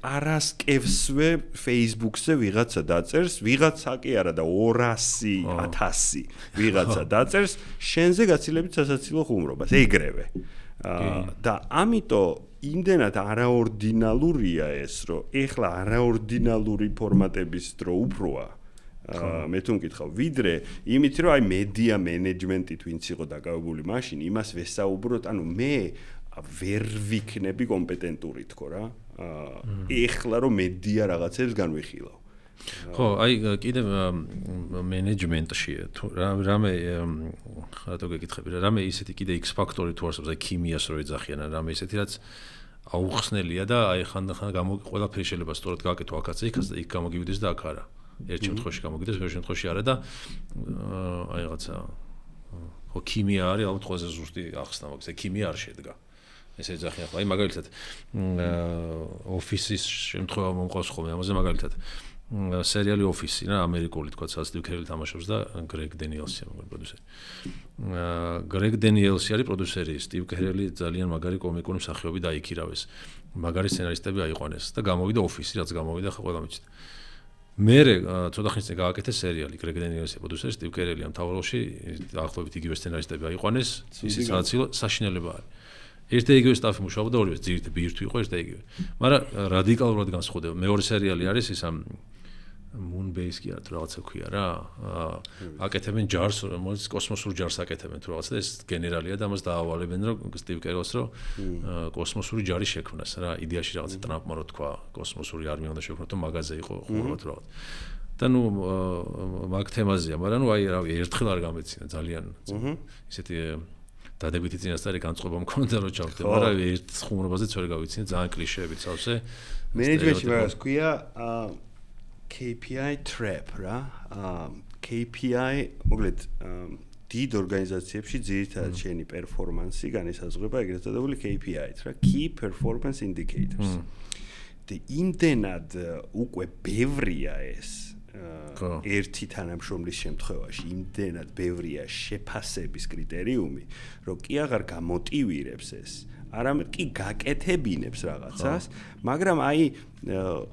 პარასკევსვე Facebook-ზე ვიღაცა დაწერს, ვიღაცა კი არა და 200,000 ვიღაცა დაწერს, შენზე გაცილებით სასაცილო ხუმრობას, ეგრევე. და ამიტომ იმდენად არაორდინალურია ეს, რომ ეხლა არაორდინალური ფორმატების დრო უფროა. მე თუ მკითხავ ვიდრე იმით რომ აი მედია მენეჯმენტით ვინც იყო დაკავებული მაშინ იმას ვესაუბროთ ანუ მე ვერ ვიქნები კომპეტენტური თქო რა ეხლა რომ მედია რაღაცებს განვიხილავ ხო აი კიდევ მენეჯმენტში თუ რამე რატო გეკითხები რა რამე ისეთი კიდე X ფაქტორი თუ არსებობს აი ქიმიას რო ეძახიან რამე ისეთი რაც აუხსნელია და აი ხანდახან ყველაფერი შეიძლება სწორად გააკეთო აქაც იქაც და იქ გამოგივიდეს და აქ არა ერთ შემთხვევაში გამოგიდეს, მეორე შემთხვევაში არა და აი რაღაცა ხო ქიმია არის, ალბათ ყველაზე ზუსტი ახსნა მაქვს, ქიმია არ შედგა. ესე ეძახიან ხოლმე, აი მაგალითად ოფისის შემთხვევა მომყავს ხოლმე, ამაზე მაგალითად სერიალი ოფისი რა, ამერიკული თქვა, სადაც დიუქერი თამაშობს და გრეგ დენიელსი არის პროდიუსერი. გრეგ დენიელსი არის პროდიუსერი, სტივ კერელი ძალიან მაგარი კომიკური მსახიობი დაიქირავეს. მაგარი სცენარისტები აიყვანეს და გამოვიდა ოფისი, რაც გამოვიდა ხო ყველა მიცით. მერე ცოტა ხნის წინ გააკეთეს სერიალი გრეგ დენიელსი პროდიუსერი სტივ კერელი ამ თავროლში დაახლოებით იგივე სცენარისტები აიყვანეს ისიც რაღაცა საშინელება არის ერთ და იგივე სტაფი მუშაობდა ორივე ძირითი ბირთვი იყო ერთ და იგივე მაგრამ რადიკალურად განსხვავდება მეორე სერიალი არის ის ამ Moonbase-ი არ თუ რაღაცა ქვია რა აკეთებენ ჯარს რომელიც კოსმოსურ ჯარს აკეთებენ თუ რაღაცა ეს გენერალია და მას დაავალებენ რომ სტივ კერელს რომ კოსმოსური ჯარი შექმნას რა იდეაში რაღაცა ტრამპმა რო თქვა კოსმოსური არმია უნდა შექმნათ და მაგაზე იყო ხურვათ რა და ნუ მაგ თემაზეა მაგრამ ნუ აი რა ერთხელ არ გამეცინა ძალიან ისეთი დადებითი წინასწარი განწყობა მქონდა რომ ჩავხდე მაგრამ ერთ ხუმრობაზე ვერ გავიცინე ძალიან კლიშეებით წავსე მენეჯმენტში მაგას ქვია KPI trap რა KPI მოკლედ დიდ ორგანიზაციებში ძირითადად შენი პერფორმანსი განისაზღვრება ეგრეთ წოდებული KPI-ით რა key performance indicators და იმდენად უკვე ბევრია ეს ერთი თანამშრომლის შემთხვევაში იმდენად ბევრია შეფასების კრიტერიუმი რომ კი აღარ გამოტივირებს ეს არამედ კი გაკეთებინებს რაღაცას, მაგრამ აი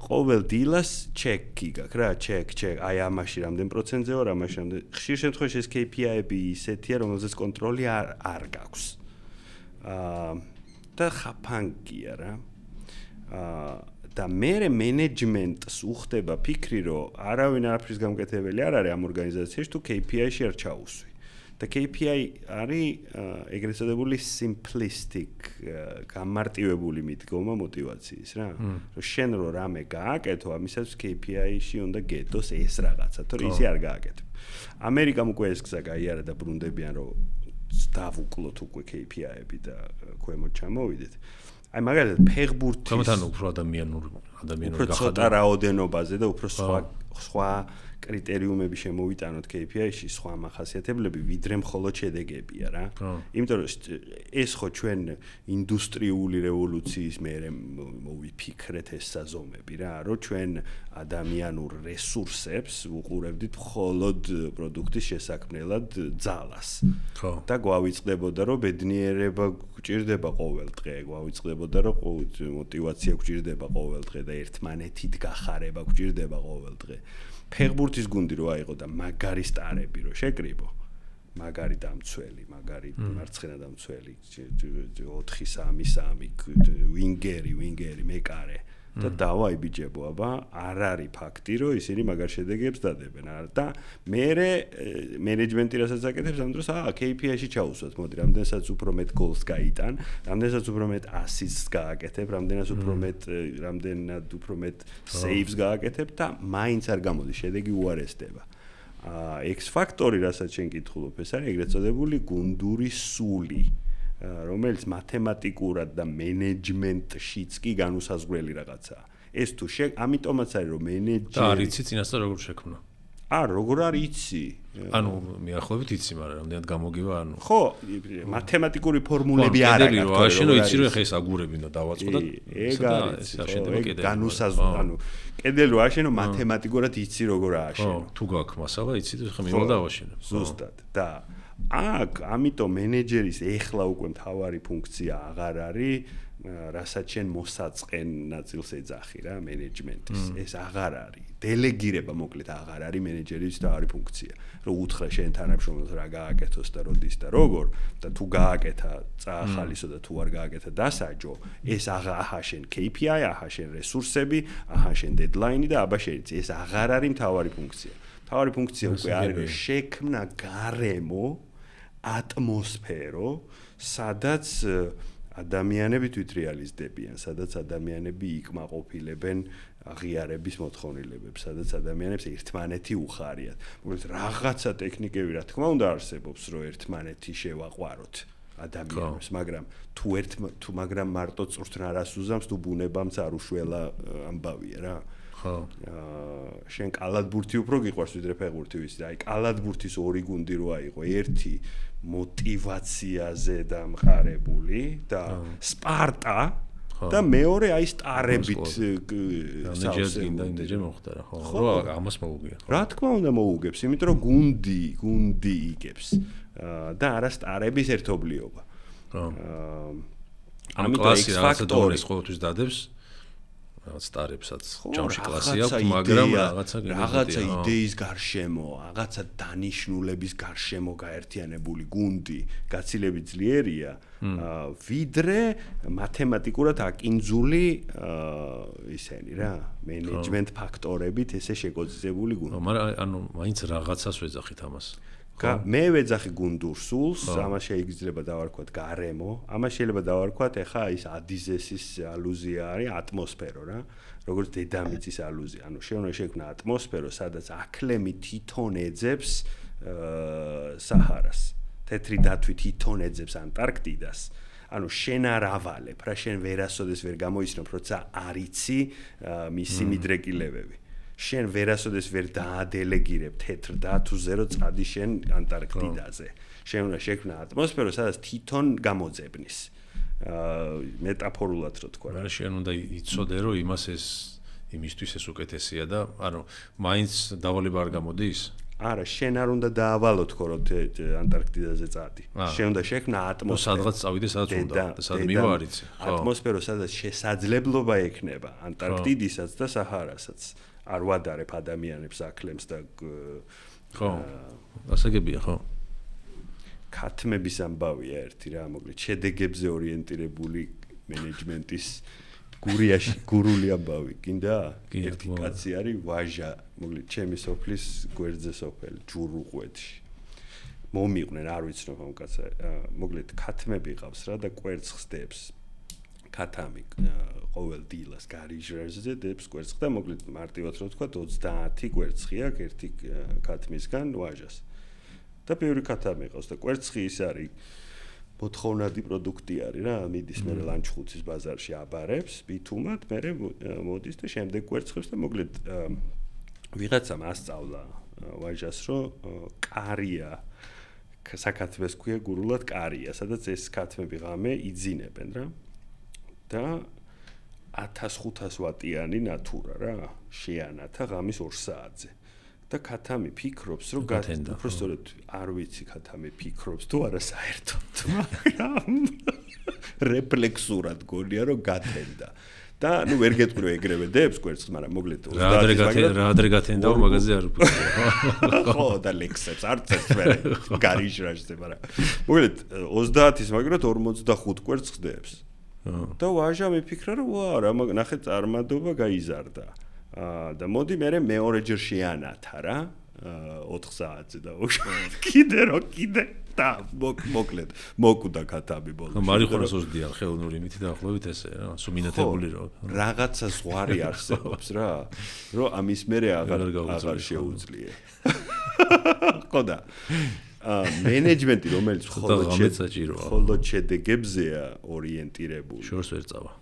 ყოველ დილას ჩეკი გაქვს რა, ჩეკ, აი ამაში რამდენ პროცენტზეა, ამაში რამდენ. ხშირ შემთხვევაში ეს KPI-ები ისეთია, რომელზეც კონტროლი არ გაქვს. და ხაფანგია რა. და მერე მენეჯმენტს უხდება ფიქრი, რომ არავინ არაფრის გამკეთებელი არ არის ამ ორგანიზაციაში, თუ KPI-ში არ ჩაუსვი. The KPI are extremely simplistic, გამარტივებული მიდგომა მოტივაციის რა. რომ შენ რო რამე გააკეთო, ამისათვის KPI-ში უნდა გეტოს ეს რაღაცა, თორე ისე არ გააკეთებ. ამერიკამ უკვე ეს გზა გაიარა და ბრუნდებიან რომ დავუკლოთ უკვე KPI-ები და ქვემოთ ჩამოვიდეთ. Ai მაგალითად ფეხბურთის თუმცა უფრო ადამიანური გახადა. Ცოტა რაოდენობაზე და უფრო სხვა კრიტერიუმები შემოვიტანოთ KPI-ში სხვა მახასიათებლები ვიდრე მხოლოდ შედეგებია რა. იმიტომ რომ ეს ხო ჩვენ ინდუსტრიული რევოლუციის მერე მოვიფიქრეთ ეს საზომები რა, რომ ჩვენ ადამიანურ რესურსებს ვუყურებდით მხოლოდ პროდუქტის შესაქმნელად ძალას. და გვავიწყდებოდა რომ ბედნიერება გვჭირდება ყოველდღე, გვავიწყდებოდა რომ მოტივაცია გვჭირდება ყოველდღე და ერთმანეთით გახარება გვჭირდება ყოველდღე. ფეხბურთის გუნდი რო აიღო და მაგარი სტარები რო შეკრიბო, მაგარი დამცველი, მაგარი მარცხენა დამცველი, 4-3-3, ვინგერი, მეკარე და დავა იბიჭებო, აბა, არ არის ფაქტი, რომ ისინი მაგარ შედეგებს დადებენ. და მერე მენეჯმენტი რასაც აკეთებს, ამ დროს KPI-ში ჩაუსვათ, მოდი, რამდენსაც უფრო მეტ გოლს გაიტან, რამდენსაც უფრო მეტ ასისტს გააკეთებ, რამდენად უფრო მეტ სეივს გააკეთებ და მაინც არ გამოდის, შედეგი უარესდება. X-ფაქტორი, რასაც შენ გითხულობ, ეს არის ეგრეთ წოდებული გუნდური სული. რომელიც მათემატიკურად და მენეჯმენტშიც კი განუსაზღვრელი რაღაცაა. ეს თუ ამიტომაც არის რომ მენეჯერი და არიცი წინასწარ როგორ შექმნა. Როგორ არ იცი? ანუ მიახლოებით იცი, მაგრამ რამდენად გამოგივა, ანუ ხო, მათემატიკური ფორმულები არ არის. რა, შენ იცი რომ ხა ეს აგურები უნდა დავაწყო და ეგ არის, ეს განუსაზღვრელი, ანუ კედელი რა შენო მათემატიკურად იცი როგორ ააშენო. თუ გაქვს მასალა, იცი ხა მე უნდა დავაშენო. ზუსტად. და ამიტომ მენეჯერის ეხლა უკვე მთავარი ფუნქცია აღარ არის, რასაც შენ მოსაწყენ ნაწილს ეძახი რა, მენეჯმენტის. ეს აღარ არის. დელეგირება მოკლედ აღარ არის მენეჯერის მთავარი ფუნქცია. რომ უთხრა შენ თანამშრომელს რა გააკეთოს და როდის და როგორ და თუ გააკეთა წაახალისო და თუ არ გააკეთა დასაჯო, ეს აჰა შენ KPI, აჰა შენ რესურსები, აჰა შენ დედლაინი და აბა შენ ეს აღარ არის მთავარი ფუნქცია. მთავარი ფუნქცია უკვე არის რომ შექმნა გარემო ატმოსფერო, სადაც ადამიანები თვითრეალიზდებიან, სადაც ადამიანები იკმაყოფილებენ აღიარების მოთხოვნილებებს, სადაც ადამიანებს ერთმანეთი უხარიათ. მოკლედ რაღაცა ტექნიკები, რა თქმა უნდა, არსებობს, რომ ერთმანეთი შევაყვაროთ ადამიანებს, მაგრამ თუ მარტო წვრთნა არას უზამს, თუ ბუნებამც არ უშველა ამბავია რა. შენ კალათბურთი უფრო გიყვარს ვიდრე ფეხბურთი ვიცი. აი კალათბურთის ორი გუნდი რო აიღო, ერთი მოტივაციაზე დამყარებული და სპარტა და მეორე აი სტარებით ნეჯერს გინდა მოხდა რა. ხო, ამას მოუგია. რა თქმა უნდა მოუგებს, იმიტომ რომ გუნდი იგებს და არა სტარების ერთობლიობა. ამ კლასი რაღაცა დონეს ყოველთვის დადებს. სტარებსაც ჯამში კლასი აქვს, მაგრამ რაღაცა იდეის გარშემო, რაღაცა დანიშნულების გარშემო გაერთიანებული გუნდი გაცილებით ძლიერია, ვიდრე მათემატიკურად აკინძული ისენი რა, მენეჯმენტ ფაქტორებით ესე შეგოძებული გუნდი. მაგრამ ანუ მაინც რაღაცას ვეძახით ამას. მე ვეძახი გუნდურ სულს, ამას შეიძლება დავარქვათ გარემო, ამას შეიძლება დავარქვათ ეხა ის ადიზესის ალუზია არის ატმოსფერო რა, როგორც დედამიწის ალუზია. ანუ შეუნა შექმნა ატმოსფერო, სადაც აკლემი თვითონ ეძებს საჰარას, თეთრი დათვი თვითონ ეძებს ანტარქტიდას. ანუ შენ არ ავალებ რა, შენ ვერასოდეს ვერ გამოიცნობ, როცა არ იცი მისი მიდრეკილებები. შენ ვერასოდეს ვერ დაადელეგირებ თეთრ დათვზე, რომ წადი შენ ანტარქტიდაზე. შენ უნდა შექმნა ატმოსფერო, სადაც თვითონ გამოძებნის. მეტაფორულად რო თქვა. რა შენ უნდა იცოდე, რომ იმისთვის ეს უკეთესია და ანუ მაინც დავალება არ გამოდის. არა შენ არ უნდა დაავალოთ ხოროთ ანტარქტიდაზე წადი შენ უნდა შექმნა ატმოსფერო სადღაც წავიდე სადაც უნდა და სად მივარიც ატმოსფერო სადაც შესაძლებლობა ექნება ანტარქტიდისაც და საჰარასაც არ ვადარებ ადამიანებს აკლემს და ხო ასაგებია ხო ქათმების ამბავია ერთი რა მოკლედ შედეგებზე ორიენტირებული მენეჯმენტის გურიაში გურული ამბავი კიდე ერთი კაცი არის ვაჟა მოკლედ ჩემი სოფლის გვერდზე სოფელი ჯურუყვეთში მომიყვნენ არ ვიცნობ ამ კაცს მოკლედ ქათმები ყავს რა და კვერცხს ხდებს ქათამი ყოველ დილას გარიჟებზე დებს კვერცხს და მოკლედ მარტივად რო თქვა 30 კვერცხი აქვს ერთი ქათმისგან ვაჟას და ბევრი ქათამი ყავს და კვერცხი ის არის მოთხოვნადი პროდუქტი არის რა მიდის მე ლანჩხუცის ბაზარში აბარებს ბითუმად მე მოდის და შემდეგ კვერცხებს და მოკლედ ვიღაცამ ასწავლა ვაჟას რომ კარია საქართველოს ქვია გურულად კარია სადაც ეს ქათმები ღამე იძინებენ რა და 1500 ვატიანი ნათურა რა შეანათა ღამის 2 საათზე და ქათამი ფიქრობს რომ უბრალოდ არ ვიცი ქათამი ფიქრობს თუ არა საერთოდ მაგრამ რეფლექსურად გონია რომ გათენდა და ნუ ვერ გეტყვი ეგრევე დებს კვერცხს მაგრამ მოკლედ 30 რა გათენდა მაგაზე არ უბრალოდ ხო და ლექსებს არ წერს მე გარიჟრაშზე მაგრამ მოკლედ 30-ის მაგრამ 45 კვერცხს დებს და ვაჟა მიფიქრა რომ არა ნახე წარმადობა გაიზარდა და მოდი მე მეორე ჯერ შეანათა რა 4 საათზე და კიდე და მოკლედ მოკვდა ქათამი ბოლოს. მარიხუანას 20 დიალ ხელოვნური მითი დაახლოებით ესე რა, სუმინათებული რო. რაღაცა ზღვარი არსებობს რა, რომ ამის მე აღარ შეუძლიე. ხოდა მენეჯმენტი რომელიც მხოლოდ შედეგებზეა ორიენტირებული. შორს ვერ წავა.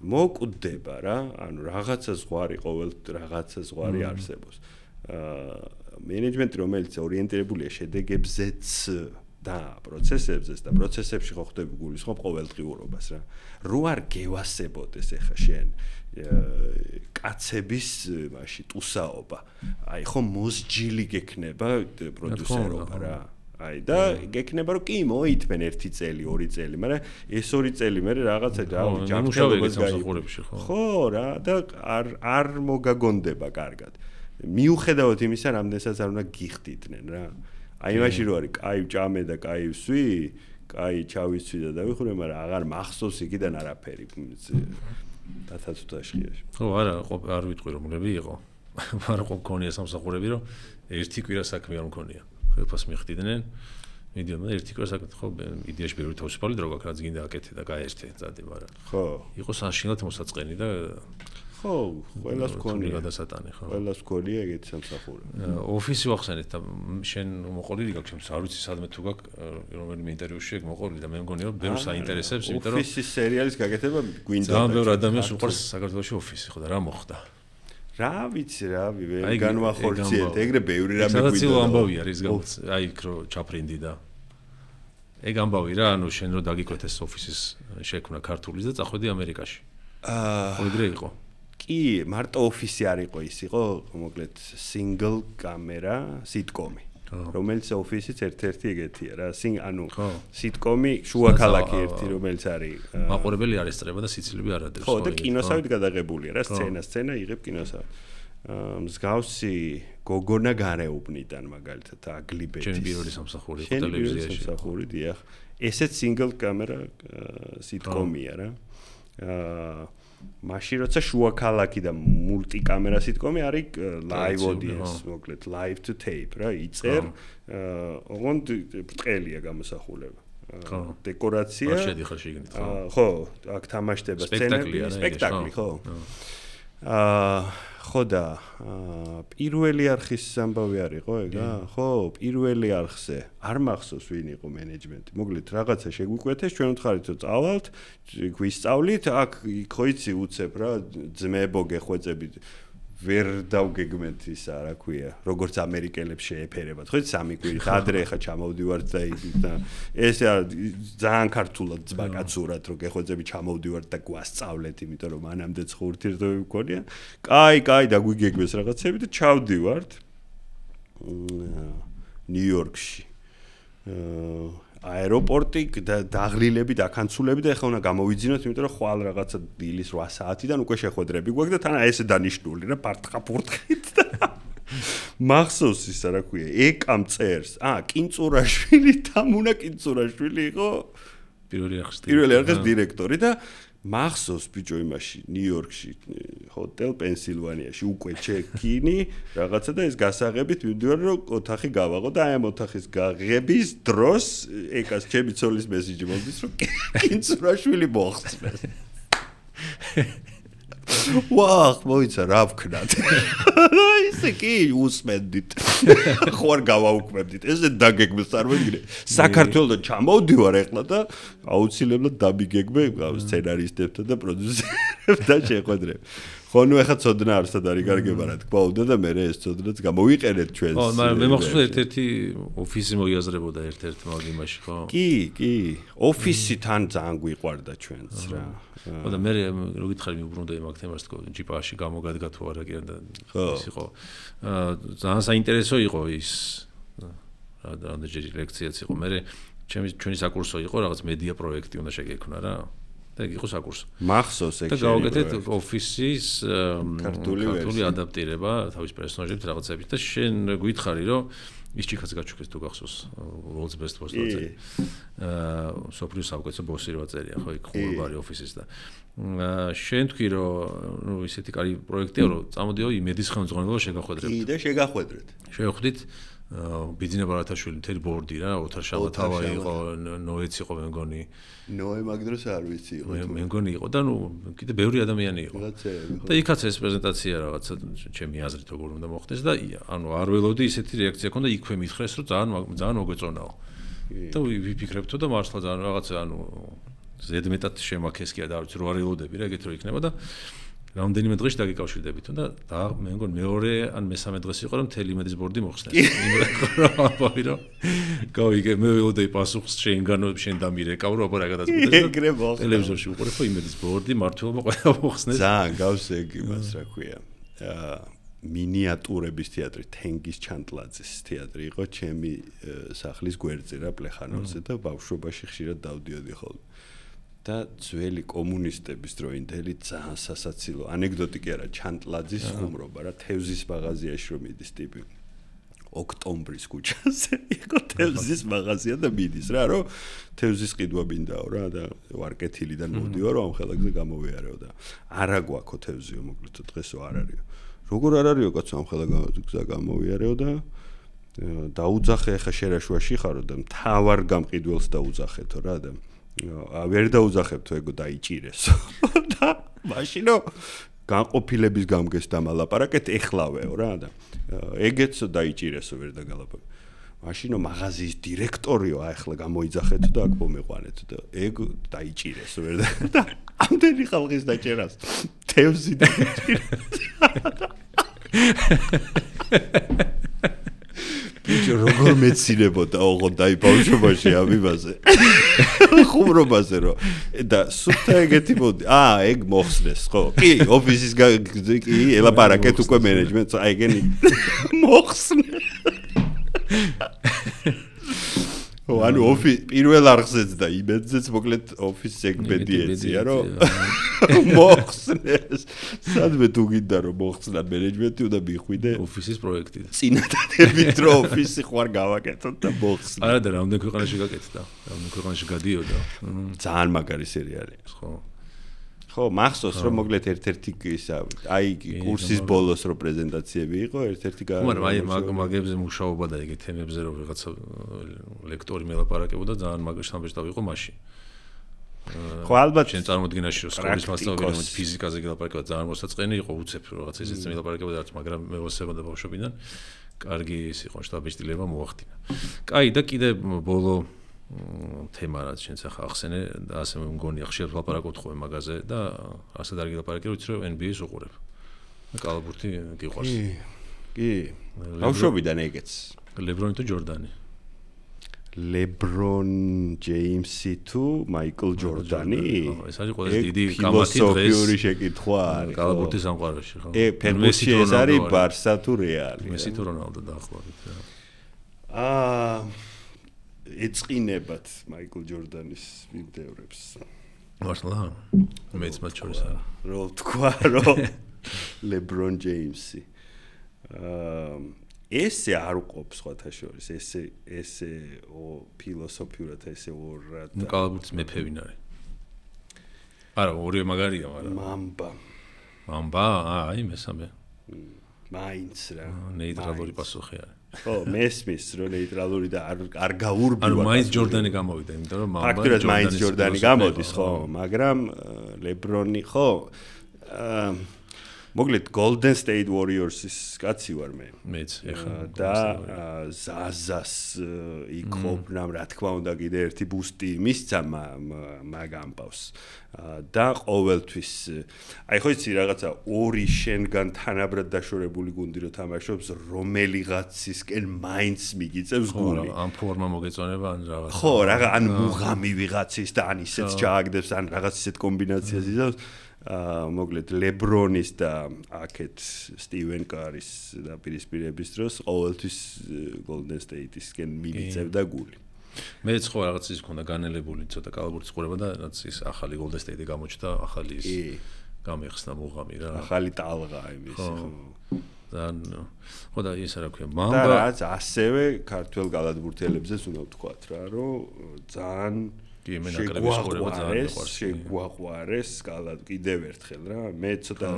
მოკვდება რა, ანუ რაღაცა ზღვარი არსებობს. მენეჯმენტი რომელიც ორიენტირებულია შედეგებზეც და პროცესებზეც და პროცესებში ხო ხდები გულისხმობ ყოველდღიურობას რა. რო არ გევასებოდეს ეხა შენ კაცების მაში ტუსაობა. აი ხო მოსჯილი გექნება პროდიუსერობა რა. აი და გეკნება რომ კი მოითმენ 1 წელი 2 წელი მაგრამ ეს 2 წელი მე რაღაცა ჯანმრთელობას გაიხურებში ხო რა და არ მოგაგონდება კარგად მიუხედავად იმისა რამდენსაც არ უნდა გიხდიდნენ რა აი მაშინ რო არის კაი ჭამე და კაი ვსვი კაი ჩავიცვი და დავიხურე მაგრამ აღარ მახსოვს იქიდან არაფერი დათაც უთაშხიაში ხო არა არ ვიტყვი რომლები იყო მაგრამ ხო მქონია სამსახურები რომ ერთი კვირა საქმე არ მქონია უფას მიხდიდნენ მიდიო მე ერთი კვირა საკეთ ხო იდეაში ბევრი თავისუფალი დრო გაქვს რაც გინდა აკეთე და გაეერთე ზადი მაგრამ ხო იყო საშინლად მოსაწყენი და ხო ყველას ქონია გადასატანი ხო ყველას ქონია ეგეთ სამსახურები ოფისი ვახსენეთ და შენ მოყოლილი გაქვს შემს არ ვიცი სადმე თუ გაქვს რომელიმე ინტერვიუში ეგ მოყოლილი და მე მგონია რომ ბევრს აინტერესებს იმიტომ რომ ოფისის სერიალის გაკეთება გვინდა ძალიან ბევრი ადამიანს უყურს საქართველოში ოფისი ხო და რა მოხდა რა ვიცი რა ვერ განვახორციელეთ ეგრე ბევრი რამე გვიდა სადაც ამბავი არის გამოც აი იქ რო ჩაფრინდი და ეგ ამბავი რა ანუ შენ რო დაგიკვეთეს ოფისის შექმნა ქართულის და წახვედი ამერიკაში ეგრე იყო კი მარტო ოფისი არ იყო ის იყო მოკლედ single camera sitcom-ი რომელიც ოფისიც ერთ-ერთი ეგეთია რა ანუ სიტკომი შუა ქალაქი ერთი რომელიც არის მაყურებელი არ ესწრება და სიცილები არ ადევს ხო და კინოსავით გადაღებულია რა სცენა იღებ კინოსავით მსგავსი გოგონა გარეუბნიდან მაგალითად აგლიბეთის ჩემი პირველი სამსახური იყო ტელევიზიაში სამსახური დიახ ესეც single camera სიტკომია რა მაშინ როცა შუა ქალაქი და მულტიკამერა სიტკომი არის live audience, მოკლედ live to tape რა, იწერ ოღონდ ბრტყელია გამოსახულება. დეკორაცია. ხო, აქ თამაშდება სცენები, სპექტაკლი, ხო. ხო და პირველი არხის ამბავი არისო ეგა? ხო, პირველი არხზე. არ მახსოვს ვინ იყო მენეჯმენტი. მოკლედ რაღაცა შეგვიკვეთეს, ჩვენ ვთქარით რომ წავალთ, გვისწავლით, აქ ხო იცი უცებ რა, ძმებო გეხვეწებით. ვერ დავგეგმეთ ისა რა ქვია, როგორც ამერიკელებს შეეფერებათ. ხო იცი სამი კვირით ადრე ხა ჩამოვდივართ და ეს ძალიან ქართულად ძბაკაცურად რო გეხვეწები ჩამოვდივართ და გვასწავლეთ, იმიტომ რომ მანამდეც ხურთირდები მქონია. კაი, დაგვიგეგმეს რაღაცები და ჩავდივართ. ნიუ-იორკში აეროპორტი დაღრილები დაკანცულები და ეხლა უნდა გამოვიძინოთ, იმიტომ რომ ხვალ რაღაცა დილის 8 საათიდან უკვე შეხვედრები გვაქვს და თან აი ესე დანიშნული რა პარტყაპურტყით და მახსოვს ის რა ქვია ეკამ წერს კინწურაშვილი თამუნა კინწურაშვილი იყო პირველი არხის დირექტორი და მახსოვს ბიჭო იმაში ნიუ-იორკში ჰოტელ პენსილვანიაში უკვე ჩეკინი რაღაცა და ეს გასაღებით ვიდივარ რომ ოთახი გავაღო და აი ამ ოთახის გაღების დროს ეკას ჩემი ცოლის მესიჯი მომდის რომ კინწურაშვილი მოხსნეს ვახ მოიცა რა ვქნათ ისე კი უსმენდით ხო არ გავაუქმებდით ესე დაგეგმეს წარმოიდგინე საქართველოს ჩამოვდივარ ეხლა და აუცილებლად დამიგეგმე სცენარისტებთან და პროდიუსერებთან შეხვედრებ ხო ნუ ეხლა ცოდნა არ სად არის გარგება რა თქმა უნდა და მე ეს ცოდნაც გამოვიყენეთ ჩვენს ხო მე მახსოვს ერთ-ერთი ოფისი მოიაზრებოდა ერთ-ერთმა იმაში ხო კი ოფისი თან ძალიან გვიყვარდა ჩვენს რა და მე რო გითხარი მიუბრუნდა იმ აქტემას თქო ჯიპაში გამოგადგა თუ არა კი და ეს იყო ძალიან საინტერესო იყო ის რამდენჯერ ლექციაც იყო მე ჩვენი საკურსო იყო რაღაც მედია პროექტი უნდა შეგექმნა რა და იყო საკურსო მახსოვს ეგ და გავაკეთეთ ოფისის ქართული ადაპტირება თავის პერსონაჟებს რაღაცებს და შენ გითხარი რომ ის ჩიქაც გაჩუქეს თუ გახსოვს World's Best Boss-ზე. სოფლიო საუკეთესო ბოსი რა წერია ხო იქ ხურბარი ოფისის და შენ თქვი რომ ნუ ისეთი კარი პროექტია რომ წამოდიო იმედის ხელმძღვანელობა შეგახვედრებთ. კი და შეგახვედრეთ. შევხვდით ბიძინება რათაშვილი მთელი ბორდი რა ოთარშალა თავა იყო ნოეც იყო მე მგონი. ნოე მაგდროს არ ვიცი იყო. მე მგონი იყო და ნუ კიდე ბევრი ადამიანი იყო. და იქაც ეს პრეზენტაცია რაღაცა ჩემი აზრით როგორ უნდა მოხდეს და ანუ არ ველოდი ისეთი რეაქცია ქონდა იქვე მითხრეს რომ ძალიან მოგეწონაო. და ვიფიქრებთო და მართლა ძალიან რაღაცა ანუ ზედმეტად შემაქეს კი არ ვიცი რო არ ელოდები რა ეგეთ რო იქნება და რამდენიმე დღეში დაგიკავშირდებით და მე მგონი მეორე ან მესამე დღეს იყო რომ მთელი იმედის ბორდი მოხსნეს. გავიგე მე ველოდი პასუხს შეინგანოებს შენ დამირეკავ რა გადაწყვეტეს. ტელევიზორში უყურებ ხო იმედის ბორდი მართლობა ყველა მოხსნეს. ძალიან გავსეგ იმას რა ქვია. მინიატურების თეატრი თენგიზ ჩანტლაძის თეატრი იყო ჩემი სახლის გვერდზე რა პლეხანოვზე და ბავშვობაში ხშირად დავდიოდი ხოლმე. და ძველი კომუნისტების დროინდელი ძალიან სასაცილო ანეკდოტი კი არა ჩანტლაძის უმრობა რა თევზის მაღაზიაში რომ მიდის ტიპი ოქტომბრის ქუჩაზე იყო თევზის მაღაზია და მიდის რა რომ თევზის ყიდვა მინდაო რა და ვარკეთილიდან მოდიო რომ ამ ხელაგზე გამოვიარეო და არა გვაქო თევზიო მოკლედ დღესო არ არისო როგორ არ არისო კაცო ამ ხელაგზე გამოვიარეო და დაუძახე ხა შერაშვაში ხარო და მთავარ გამყიდველს დაუძახეთო რა და ვერ დაუძახებთო ეგო დაიჭირეს და მაშინო განყოფილების გამგეს დამალაპარაკეთ ეხლავეო რა და ეგეთსო დაიჭირესო ვერ დაგალაპარაკე მაშინო მაღაზიის დირექტორიო ახლა გამოიძახეთო და აქ მომეყვანეთო და ეგ დაიჭირესო ვერ და ამდენი ხალხის დაჭერას თევზი დაიჭირეს ბიჭო როგორ მეცილებოდა ოღო დაიბავშვებაში ამ იმაზე ხუმრობაზე რო და სუფთა ეგეთი მოდი ეგ მოხსნეს ხო კი ოფისის კი ელაპარაკეთ უკვე მენეჯმენტს აი ეგენი მოხსნე ანუ ოფისი პირველ არხზეც და იმედზეც მოკლედ ოფის სეგმენტი ეცია რომ მოხსნეს სადმე თუ გინდა რომ მოხსნა მენეჯმენტი უნდა მიხვიდე ოფისის პროექტი წინადადებით რომ ოფისი ხوار გავაკეთოთ და მოხსნა არა და რამდენი ქვეყანაში გაკეთდა რამდენი ქვეყანაში გადიოდა ძალიან მაგარი სერიალი ხო მახსოვს რომ მოკლედ ერთ-ერთი ისა აი კურსის ბოლოს რო პრეზენტაციები იყო ერთ-ერთი მაგებზე მუშაობა და ეგეთ თემებზე რო რაღაცა ლექტორი მელაპარაკებოდა ძალიან მაგარი სამბეჭდავი იყო მაშინ ხო ალბათ შენ წარმოდგენაში სკოლის მასწავლებლად ფიზიკაზე გელაპარაკებოდა ძალიან მოსაწყენი იყო უცებ რაღაც ესეც მელაპარაკებოდა რაც მაგრამ მევასებოდა ბავშვობიდან კარგი ის იყო შტაბეჭდილება მოახდინა. კაი და კიდე ბოლო თემა რაც შენც ახლა ახსენე და ასე მგონი ახლა ვლაპარაკობთ ხოლმე მაგაზე და ასე და გელაპარაკე ვიცი რომ NBA-ს უყურებ. კალაბურთი გიყვარს. კი. ბავშვობიდან ეგეც. ლებრონი თუ ჯორდანი. LeBron James to Michael Jordan. It's a philosophy შეკითხვა არის. კალაბურთის სამყაროში ხო? Messi ეს არის ბარსა თუ რეალი. Messi თუ რონალდო დაახლოებით რა. ეწყინებათ Michael Jordan-ის ვიდეოებს. Მართლა? მეც მათ შორის არა. Რო თქვა რო LeBron James-ი. Esse arqob სხვათა შორის ესე ფილოსოფიურად ესე ორად მკალაბურთის მეფე ვინ არის? არა, ორი მაგარია, მაგრამ მამბა. მამბა? აი, მესამე. მაინც რა. ნეიტრალური პასუხი არის. ხო, მესმის რო ნეიტრალური და არ გაურბივა. ანუ მაინც ჯორდანი გამოვიდა, იმიტომ რომ მამბა ფაქტურად მაინც ჯორდანი გამოდის, ხო, მაგრამ ლებრონი ხო მოკლედ Golden State Warriors-ის კაცი ვარ მე. მეც ეხლა და ზაზას იქობნამ რა თქმა უნდა კიდე ერთი ბუსტი მისცა მაგამ პავს. და ყოველთვის აი ხო იცი რაღაცა ორი შენგან თანაბრად დაშორებული გუნდი რო თამაშობს რომელიღაცისკენ მაინც მიგიწევს გული. ამ ფორმა მოგეწონება ან რაღაც. ხო, რაღაც ან მუღამი ვიღაცის და ან ისეც ჩააგდებს ან რაღაც ისეთ კომბინაციას იზავს. მოკლედ ლებრონის და აქეთ სტივენ კარის დაპირისპირების დროს ყოველთვის Golden State-ისკენ მივიწევდა გული. მეც ხო რაღაც ის მქონდა განელებული ცოტა კალაბურთის ყურება და რაც ის ახალი Golden State-ი გამოჩნდა, ახალი ის გამიხსნა მუღამი რა. ახალი ტალღა იმის ხო. ხო და ის რა ქვია, მამბა. და რაც ასევე ქართველ კალათბურთელებზეც უნდა ვთქვათ რა, რომ ძალიან შეგვაყვარეს კალათბურთი კიდევ ერთხელ რა. მე ცოტა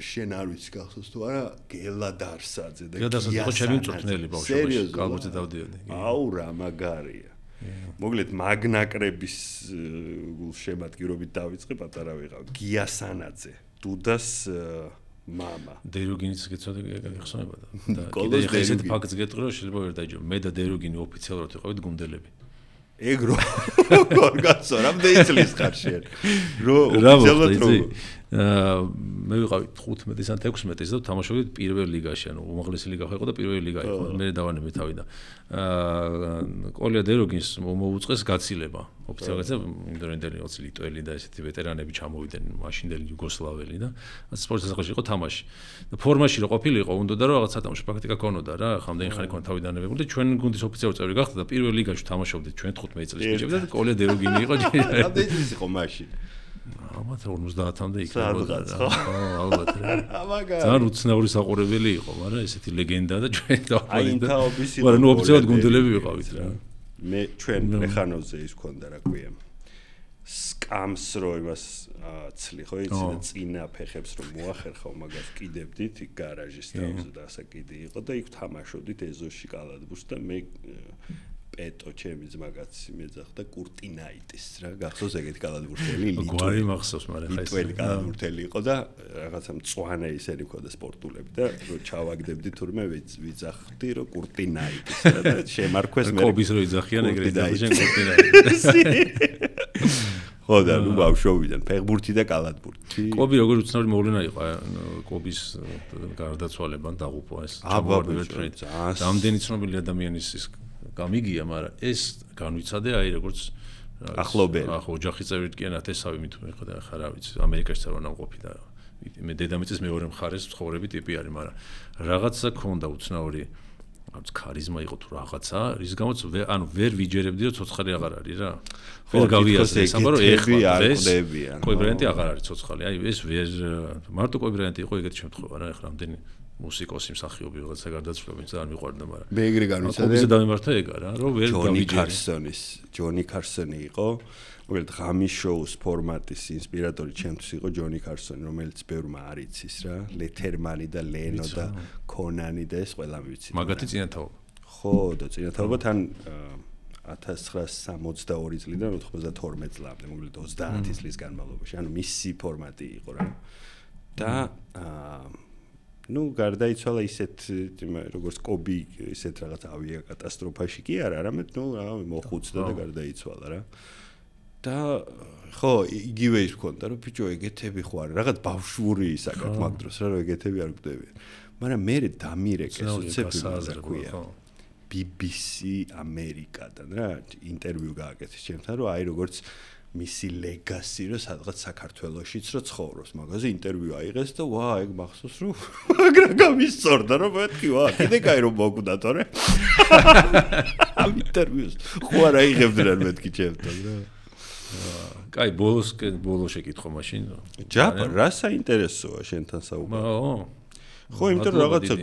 შენ არ ვიცი გახსოვს თუ არა გელადარსაძე და გელადარსაძე ხო ჩემი მწვრთნელი ბავშვი კალათბურთზე დავდიოდი. აუ რა მაგარია. მოკლედ მაგნაკრების გულშემატკივრობით დავიწყე, პატარა ვიყავ. გიასანაძე, დუდას мама. დერუგინიც გეცოდინე გახსოვება და კიდე ესეთ ფაქტს გეტყვი რომ შეიძლება ვერ დაიჯო. მე და დერუგინი ოფიციალურად ვიყავით გუნდელები. ეგრო გორგაცო რამდენი წლის ხარ შენ? რო ოფიციალურად რო მე ვიყავი 15 ან 16 და თამაშობდით პირველ ლიგაში, ანუ უმაღლესი ლიგა ხარ იყო და პირველი ლიგა იყო. მე დავანებე თავი და კოლია დეროგინს მოუწეს გაცილება. ოფიციალურად ინდონეზიელი 20 ლიტველი და ესეთი ვეტერანები ჩამოვიდნენ, მაშინდელი იუგოსლაველი და სპორტსასახლში იყო თამაში. და ფორმაში რო ყოფილიყო, უნდა და რაღაცა თამაში პრაქტიკა ქონოდა რა, ამდენი ხანი ქონდა თავი დანებებული და ჩვენ გუნდის ოფიციალური წევრი გახდა და პირველ ლიგაში თამაშობდით ჩვენ 15 წლის ბიჭები და კოლია დეროგინი იყო. რამდენი წლის იყო მაშინ? ამათ 50-მდე იქნებოდა. ხო, ალბათ რა. ძალიან უცნაური საყურებელი იყო, მაგრამ ესეთი ლეგენდა და ჩვენ დავყავით. მაგრამ ნუ ოფიციალურად გუნდელები ვიყავით რა. მე ჩვენ მეხანოზე ის მქონდა რა ქვია. სკამს რო იმას აცლი ხო იცი და წინა ფეხებს რო მოახერხავ, მაგას კიდებდით იქ გარაჟის თავზე და ასე კიდე იყო და იქ თამაშობდით ეზოში კალათბურთს და მე პეტო ჩემი ძმა კაცი მეძახდა კურტინაიტის რა, გახსოვს ეგეთი კალათბურთელი ლიტველი. გვარი მახსოვს, მაგრამ ხა ეს ლიტველი კალათბურთელი იყო და რაღაცა მწვანე ისერი მქონდა სპორტულები და რო ჩავაგდებდი თურმე ვიძახდი რომ კურტინაიტის რა და შემარქვეს მე კობის რო იძახიან ეგრე დაიჯენ კურტინაიტის. ხო და ნუ ბავშვობიდან ფეხბურთი და კალათბურთი. კობი როგორ უცნაური მოვლენა იყო, კობის გარდაცვალებამ დაღუპო ეს ჩამოგვარდა. რამდენი ცნობილი ადამიანის ის გამიგია, მაგრამ ეს განვიცადე აი როგორც ახლობელი. ახო ოჯახის წევრი თქვენ ათესავი მითუმე ხო და ხა რა ვიცი, ამერიკაში წარვანამ ყოფი და მე დედამიწის მეორე მხარეს ცხოვრები ტიპი არის, მაგრამ რაღაცა ქონდა უცნაური აბს ქარიზმა იყო თუ რაღაცა, რის გამოც ანუ ვერ ვიჯერებდი რომ ცოცხალი აღარ არის რა. ხო, გავიაზრე, სამარო ეხლა ეს კოიბრანტი აღარ არის ცოცხალი. აი ეს ვერ მარტო კოიბრანტი იყო ეგეთ შემთხვევა რა, ეხლა ამდენი მუსიკოსი მსახიობი რაღაცა გარდაცვლებით ძალიან მიყვარდა, მაგრამ მე ეგრე განვიცადე. კობზე დავიმართა ეგა რა, რომ ვერ დავიჯერე. ჯონი კარსონი იყო. მოკლედ ღამის შოუს ფორმატის ინსპირატორი ჩემთვის იყო ჯონი კარსონი, რომელიც ბევრმა არ იცის რა, ლეთერმანი და ლენო და კონანი და ეს ყველამ ვიცით. მაგათი წინათაობა. ხო, და წინათაობა თან 1962 წლიდან 92 წლამდე, მოკლედ 30 წლის განმავლობაში, ანუ მისი ფორმატი იყო რა. და ну გარდაიცვალა ისეთ როგორც კობი, ისეთ რაღაც ავიაკატასტროფაში კი არა, არამედ ну მოხუცდა და გარდაიცვალა რა. და ხო, იგივე ის მქონდა, რომ ბიჭო ეგეთები ხო არის, რაღაც ბავშვური ისაკაც მაგდროს რა, რომ ეგეთები არ გვდევიან. მაგრამ მე დამირეკეს უცებ რა ქვია. BBC America-დან რა ინტერვიუ გააკეთეს ჩემთან რომ აი როგორც მისი ლეგასი რომ სადღაც საქართველოშიც რო ცხოვრობს მაგაზე ინტერვიუ აიღეს და ვა ეგ მახსოვს რომ აგრა გამისწორდა რომ მეთქი ვა კიდე კაი რომ მოგუდა თორე ამ ინტერვიუს ხო არ აიღებდნენ მეთქი ჩემთან რა კაი ბოლო შეკითხო მაშინ ჯაფარ რა საინტერესოა შენთან საუბარი ხო იმიტომ რაღაცა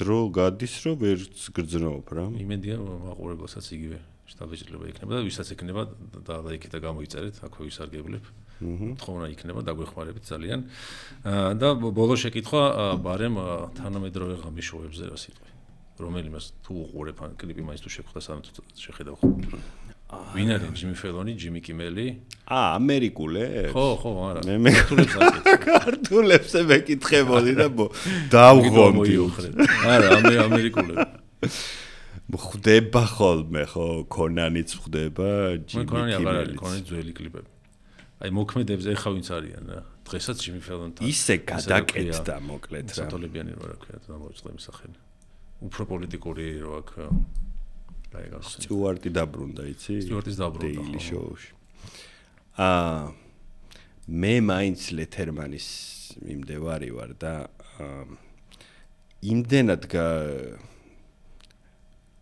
დრო გადის რომ ვერც გრძნობ რა იმედია მაყურებელსაც იგივე შტაბეჭდილება იქნება და ვისაც ექნება დაიქეთა გამოიწერეთ აქვე ვისარგებლებ თხოვნა იქნება დაგვეხმარებით ძალიან და ბოლო შეკითხვა ბარემ თანამედროვე ღამიშოებზე რა სიტყვი რომელიმეს თუ უყურებ ან კლიპი მაინც თუ შეგხვდა სანამ შეხედავ ვინ არის ჯიმი ფელონი, ჯიმი კიმელი? ამერიკულებს? ხო, არა. მე ქართულებს მეკითხებოდი და დავღონდი. არა, ამერიკულებს. ხდება ხოლმე, ხო, კონანიც ხდება, ჯიმი კიმელი. კონანი ძველი კლიპები. აი მოქმედებს ეხა ვინც არიან რა. დღესაც ჯიმი ფელონთან. ისე გადაკეთდა მოკლედ რა. სატოლებიანი რა ქვია, დამოვიწყდა იმის ახალი. უფრო პოლიტიკური რა აქ სტიუარტი დაბრუნდა, იცი? სტიუარტის დაბრუნდა Daily Show-ში. მე მაინც ლეთერმანის მიმდევარი ვარ და იმდენად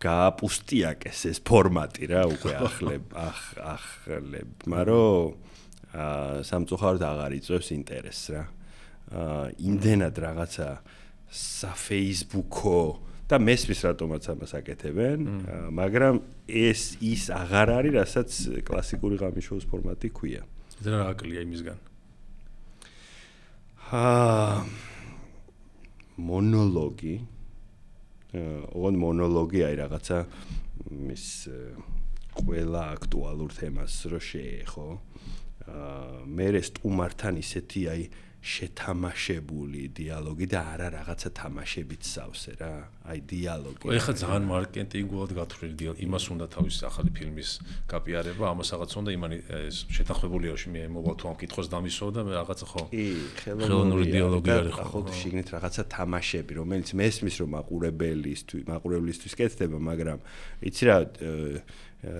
გააპუსტიაკეს ეს ფორმატი რა უკვე ახლებმა, რომ სამწუხაროდ აღარ იწვევს ინტერესს რა. იმდენად რაღაცა საფეისბუქო და მესმის რატომაც ამას აკეთებენ, მაგრამ ის აღარ არის, რასაც კლასიკური ღამიშოუს ფორმატი ჰქვია. რა აკლია იმისგან? მონოლოგი. მონოლოგი აი რაღაცა მის ყველა აქტუალურ თემას რო შეეხო. მერე სტუმართან ისეთი აი შეთამაშებული დიალოგი და არა რაღაცა თამაშებით სავსე რა. აი დიალოგი. ეხლა ძალიან მარკეტინგულად გათვლილი დიალოგი. იმას უნდა თავის ახალი ფილმის გაპიარება, ამას რაღაც უნდა იმანი შეთანხმებული არში მე მოვა თუ ამ კითხოს დამისო და მე რაღაცა ხო. ხელოვნური დიალოგი არის ხო. ახლა შიგნით რაღაცა თამაშები, რომელიც მესმის რომ მაყურებლისთვის კეთდება, მაგრამ იცი რა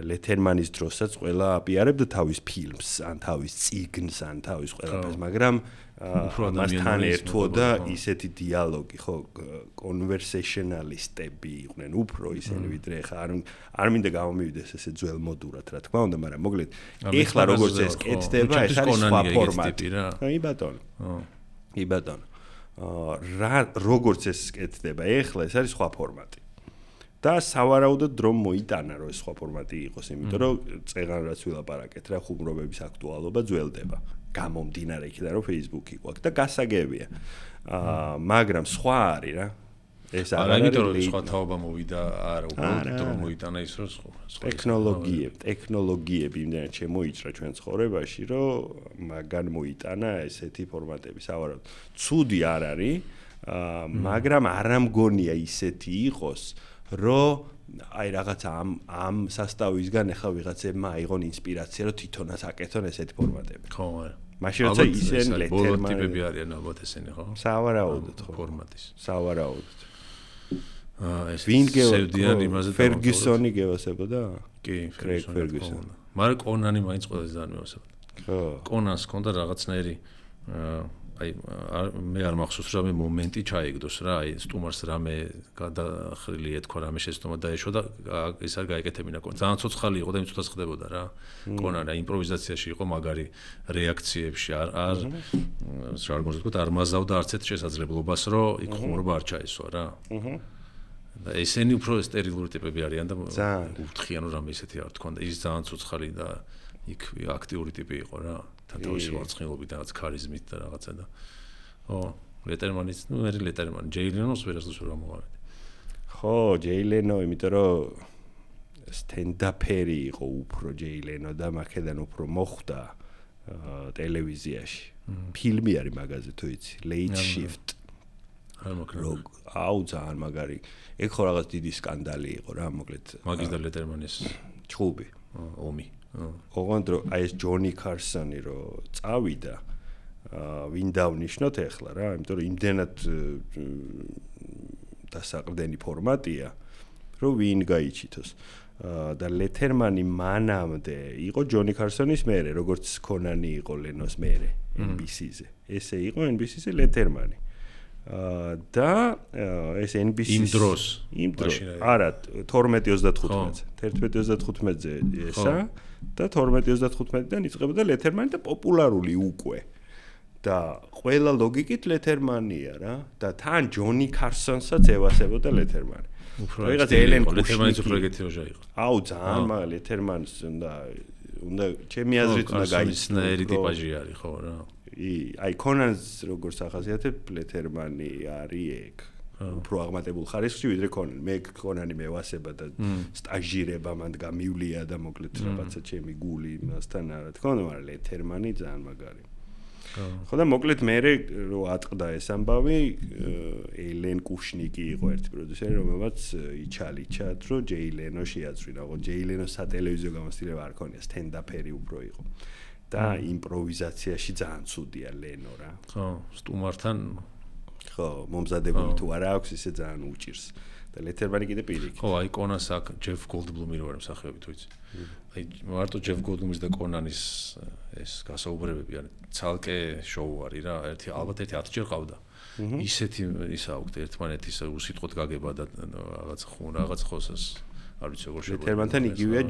ლეთერმანის დროსაც ყველა აპიარებდა თავის ფილმს, ან თავის წიგნს, ან თავის ყველაფერს, მაგრამ მასთან ერთვოდა ისეთი დიალოგი, ხო, კონვერსეიშნალისტები იყვნენ უფრო ისინი ვიდრე ხა, არ მინდა გამომივიდეს ესე ძველმოდურად, რა თქმა უნდა, მაგრამ მოკლედ ეხლა როგორც ეს კეთდება, ეს არის სხვა ფორმატი რა. ი ბატონო. როგორც ეს კეთდება ეხლა, ეს არის სხვა ფორმატი. და სავარაუდოდ დრო მოიტანა რომ ეს სხვა ფორმატი იყოს, იმიტომ რომ წეგან რაც ვილაპარაკეთ რა ხუმრობების აქტუალობა ძველდება. გამომდინარე იქიდან რომ Facebook-ი გვაქვს და გასაგებია. მაგრამ სხვა არის რა. ეს არ არის იმიტომ რომ სხვა თაობა მოვიდა, არა უბრალოდ დრო მოიტანა ის რომ სხვა ტექნოლოგიები იმდენად შემოიჭრა ჩვენ ცხოვრებაში, რომ მაგან მოიტანა ესეთი ფორმატები სავარაუდოდ. ცუდი არ არის, მაგრამ არა მგონია ისეთი იყოს რომ აი რაღაცა ამ სასტავისგან ეხლა ვიღაცებმა აიღონ ინსპირაცია რომ თვითონაც აკეთონ ესეთი ფორმატები. ხო არა. მაშინ როცა ისენ ლეთერმანი ტიპები არიან ალბათ ესენი ხო? სავარაუდოდ ხო ფორმატის. სავარაუდოდ. ეს სევდიან იმაზე ფერგუსონი გევასებოდა? კი, ფერგუსონი. მაგრამ კონანი მაინც ყველაზე ძალიან მევასებოდა. ხო. კონანს ჰქონდა რაღაცნაირი აი მე არ მახსოვს რა მე მომენტი ჩაიგდოს რა აი სტუმარს რამე გადახრილი ეთქვა რამე შეცდომა დაეშო და ეს არ გაეკეთებინა კონ. ძალიან ცოცხალი იყო და იმწუთაც ხდებოდა რა. კონანა იმპროვიზაციაში იყო მაგარი რეაქციებში არ ჟარგონზე თქვა არ მაზავდა არც ერთ შესაძლებლობას რომ იქ ხმორობა არ ჩაესვა რა. და ესენი უფრო სტერილური ტიპები არიან და უთხრიან რომ რამე ისეთი არ თქვა და ის ძალიან ცოცხალი და იქ აქტიური ტიპი იყო რა. თავისი ვარცხნილობით და რაღაც ქარიზმით და რაღაცა და ხო ლეტერმანის ლეტერმანი ჯეი ლენოს ვერასდროს ვერ ამოვარეთ ხო ჯეი ლენო იმიტომ რომ სტენდაპერი იყო უფრო ჯეი ლენო და მაკედან უფრო მოხვდა ტელევიზიაში ფილმი არის მაგაზე თუ იცი Late Shift არ მოკლედ აუძან მაგარი ეგ ხო რაღაც დიდი სკანდალი იყო რა მოკლედ მაგის და ლეტერმანის ჩხუბი ომი ოღონდ აი ეს ჯონი კარსონი რო წავიდა ვინ დავნიშნოთ ეხლა რა იმიტომ რომ იმდენად დასაყრდენი ფორმატია რომ ვინ გაიჩიტოს. და ლეთერმანი მანამდე იყო ჯონი კარსონის მერე, როგორც კონანი იყო ლენოს მერე NBC-ზე. ესე იყო NBC-ზე ლეთერმანი. და ეს NBC-ის იმ დროს არა 12:35-ზე. 12:35-ზე ესა და 12:35-დან იწყებოდა ლეთერმანი და პოპულარული უკვე. და ყველა ლოგიკით ლეთერმანია რა და თან ჯონი კარსონსაც ევასებოდა ლეთერმანი. Რაღაც ელენ კუშნიკი უფრო ეგეთი როჟა იყო. აუ ძალიან ლეთერმანს უნდა ჩემი აზრით უნდა გაიცნაერი ტიპაჟი არის ხო რა. აი კონანს როგორც ახასიათებს ლეთერმანი არის ეგ. Უფრო აღმატებულ ხარისხში ვიდრე კონანი. მე კონანი მევასება და სტაჟირება მანდ გამივლია და მოკლედ რაღაცა ჩემი გული მასთან არა თქო, მაგრამ ლეთერმანი ძალიან მაგარი. ხოდა მოკლედ მე რო ატყდა ეს ამბავი ელენ კუშნიკი იყო ერთი პროდიუსერი რომელმაც იჩალიჩა რომ ჯეილენო შეაწვინა ხო ჯეილენო სატელევიზიო გამოცდილება არ ქონია სტენდაფერი უფრო იყო და იმპროვიზაციაში ძალიან ცუდია ლენო რა ხო სტუმართან ხო მომზადებული თუ არა აქვს ისე ძალიან უჭირს და ლეთერმანი კიდე პირიქით ხო აი კონანს აქ ჯეფ გოლდბლუმი რო არ მსახიობი თუ იცი აი მარტო ჯეფ გოლდბლუმის და კონანის ეს გასაუბრებები არის ცალკე შოუ არის რა ერთი ალბათ ერთი 10 ჯერ ყავდა ისეთი ისა აქვს ერთმანეთის უსიტყვოდ გაგება და რაღაც ხოსას არ ვიცი როგორ შეიძლება ლეთერმანთან იგივეა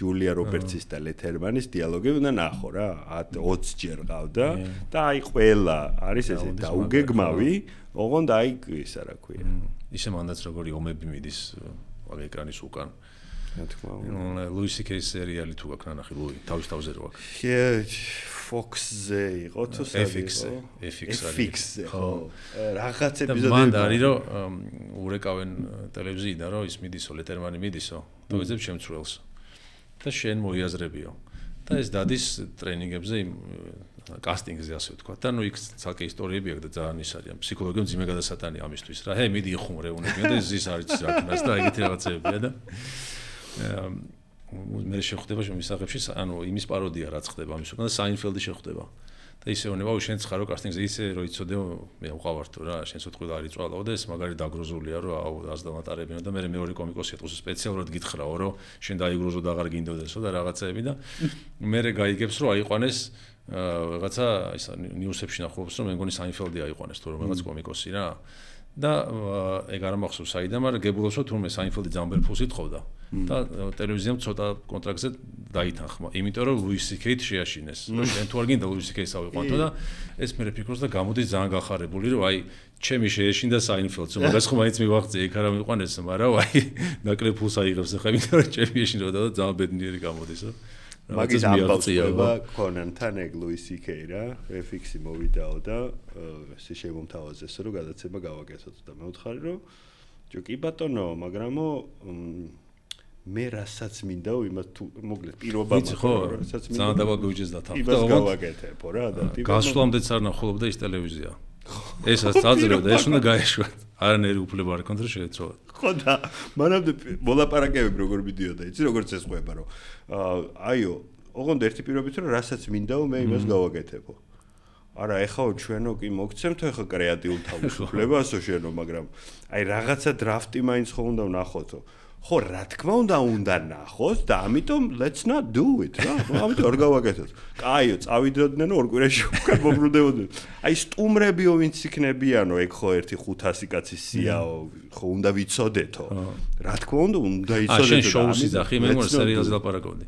ჯულია რობერტსის და ლეთერმანის დიალოგები უნდა ნახო რა 20 ჯერ ყავდა და აი ყველა არის ესე დაუგეგმავი ოღონდ აი ეს რა ქვია ისე მანდაც როგორი ომები მიდის ამ ეკრანის უკან Lucy Case seriali tu gak nanakhi Lucy tavs-tavze ro gak. He Fox-ze iqo tu FX-ze, FX-ze. Ho. Ragats epizodები. მან არის რომ ურეკავენ ტელევიზიიდან რომ ის მიდისო ლეთერმანი მიდისო. და ეძებს შემცრველს. და შენ მოიაზრებიო. და ეს დადის ტრენინგებზე იმ კასტინგზე ასე ვთქვა. და ნუ იქ ცალკე ისტორიები აქვს და ძალიან ის არის. ფსიქოლოგიამ ძიმე გადასატანია ამისთვის რა. ჰე მიდი იხუმრეუნებიან და ეს არის რა თქმა უნდა და ეგეთი რაღაცებია და მე შეხვდება შემისახებში ანუ იმის პაროდია რაც ხდება ამის უკან და საინფელდი შეხვდება და ისე ვნება უშენ ცხარო კასტინგზე ისე რომ იცოდეო მე უყავართო რა შენც უთყვილა არ იწვალაო და ეს მაგარი დაგროზულია რომ აუ ასდამატარებიო და მე მეორე კომიკოსი ეთყოს სპეციალურად გითხრაო რომ შენ დაიგროზო და აღარ გინდოდესო და რაღაცეები და მე გაიგებს რომ აიყვანეს რაღაცა ის ნიუსებში ნახულობს რომ მე მგონი საინფელდი აიყვანეს თუ რაღაც კომიკოსი რა და ეგ არ მახსოვს საიდან მაგრამ გებულობს რომ თურმე საინფელდი ზამბერფულს ეთყოდა და ტელევიზიამ ცოტა კონტრაქტზე დაითანხმა. იმიტომ რომ ლუისი კეიტ შეაშინეს. შენ თუ არ გინდა ლუისი კეიტს ავიყვანთო და ეს მე ფიქრობს და გამოდის ძალიან გახარებული რომ აი ჩემი შეეშინდა საინფელდს. მაგას ხომ მაინც მივახცი იქ არა მიყვანეს, მაგრამ აი ნაკრებულს აიღებს ხა იმიტომ რომ ჩემი შეეშინდა და ძალიან ბედნიერი გამოდისო. მაგის ამბავსება კონანთან ეგ ლუისი კეი რა. FX-ი მოვიდაო და ესე შემომთავაზეს რომ გადაცემა გავაკეთოთ და მე ვთხოვ რომ ჯოკი ბატონო, მაგრამ მე რასაც მინდაო იმას თუ მოკლედ პირობა მაგრამ რასაც მინდა ძალიან დაბაგიუჯეს და თავს და გავაკეთებო რა და გასვლამდეც არ ნახულობდა ის ტელევიზია ესაც აძლევდა ეს უნდა გაეშვათ არანაირი უფლება არ ქონდა შეეცვალა ხო და მანამდე მოლაპარაკებები როგორ მიდიოდა იცი როგორც ეს ყვება რომ აიო ოღონდ ერთი პირობით რომ რასაც მინდაო მე იმას გავაკეთებო არა ეხაო ჩვენო კი მოგცემთ ეხა კრეატიულ თავისუფლებასო შენო მაგრამ აი რაღაცა დრაფტი მაინც ხო უნდა ვნახოთო ხო რა თქმა უნდა ნახოს და ამიტომ let's not do it რა ამიტომ არ გავაკეთოთ. კაიო წავიდოდნენო ორ კვირაში უკვე მომრუდებოდნენ. აი სტუმრებიო ვინც იქნებიანო ეგ ხო ერთი 500 კაცის სიაო ხო უნდა ვიცოდეთო. რა თქმა უნდა იცოდეთ. შენ შოუში ძახი მე მგონი სერიალზე ლაპარაკობდი.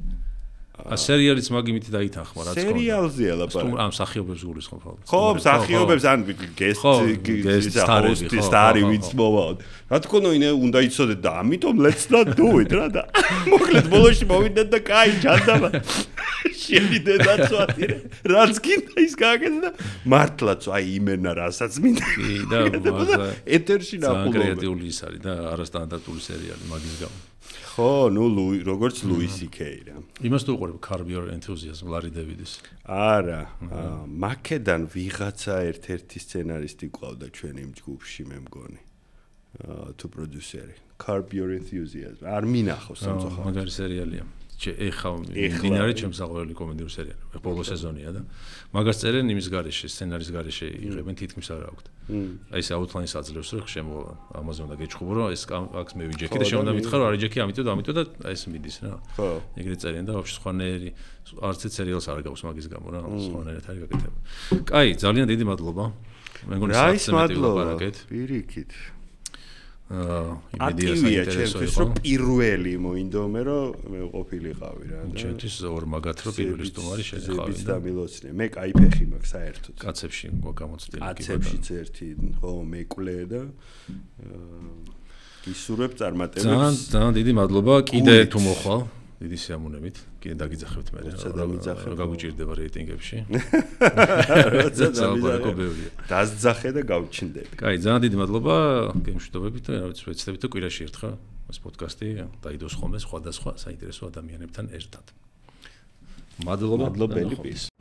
სერიალიც მაგიმით დაითანხმა რაც ხო სერიალზეა ლაპარაკობ ამ მსახიობებს გულისხმობ ხო მსახიობებს ან გესტს ჰოსტი სტარი ვინც მოვაოდ რა თქმა უნდა უნდა იცოდეთ და ამიტომ let's not do it რა და მოკლედ ბოლოში მოვიდეთ და კაი ჯანდაბა შევიდე და წვათირე რაც გინდა ის გააკეთე და მართლაც აი იმენა რასაც მინდა და ეთერში ნახულობ კრეატიული ის არის და არასტანდარტული სერიალი მაგის გამო ხო, ნუ როგორც ლუისი კეი რა. იმას თუ უყურებ Curb Your Enthusiasm ლარი დევიდის. არა, მაკედან ვიღაცა ერთ-ერთი სცენარისტი ყავდა ჩვენ იმ ჯგუფში მე მგონი. თუ პროდიუსერი. Curb Your Enthusiasm. არ მინახავს სამწუხაროდ. მაგარი სერიალია. ეხა დინარე ჩემს საყვარელი კომედიური სერიალი. მე ბოლო სეზონია და მაგას წერენ იმის გარეშე, სცენარის გარეშე იღებენ თითქმის არა აქვთ. აი ეს აუტლაინს აძლევს რომ შემოვა ამაზე უნდა გეჭხუბო რომ ეს აქს მე ვიჯექი და შე უნდა მითხარ რა იჯექი ამიტომ და ეს მიდის რა. ეგრე წერენ და ვაფშე სხვანაირი არც ეს სერიალს არ გავს მაგის გამო რა, სხვანაირად არ გაკეთება. კაი, ძალიან დიდი მადლობა. მე მგონი საათზე მეტი ვაპარაკეთ. პირიქით. ატივია ჩემთვის რომ პირველი მოინდომე რომ მე ყოფილიყავი რა და ჩემთვის ორ მაგათ რომ პირველი სტუმარი შეგეყავი და მილოცნე მე კაი ფეხი მაქვს საერთოდ კაცებში გამოცდილი კი კაცებშიც ერთი ხო მეკლე და ისურვებ წარმატებებს ძალიან დიდი მადლობა კიდე თუ მოხვალ დიდი სიამოვნებით კიდე დაგიძახებთ მე რა გაგუჭირდება რეიტინგებში დაზძახე და გავჩნდები კაი ძალიან დიდი მადლობა გემშვიდობებით და რა ვიცი ვეცდებით და კვირაში ერთხელ ეს პოდკასტი დაიდოს ხოლმე სხვადასხვა საინტერესო ადამიანებთან ერთად მადლობა მადლობელი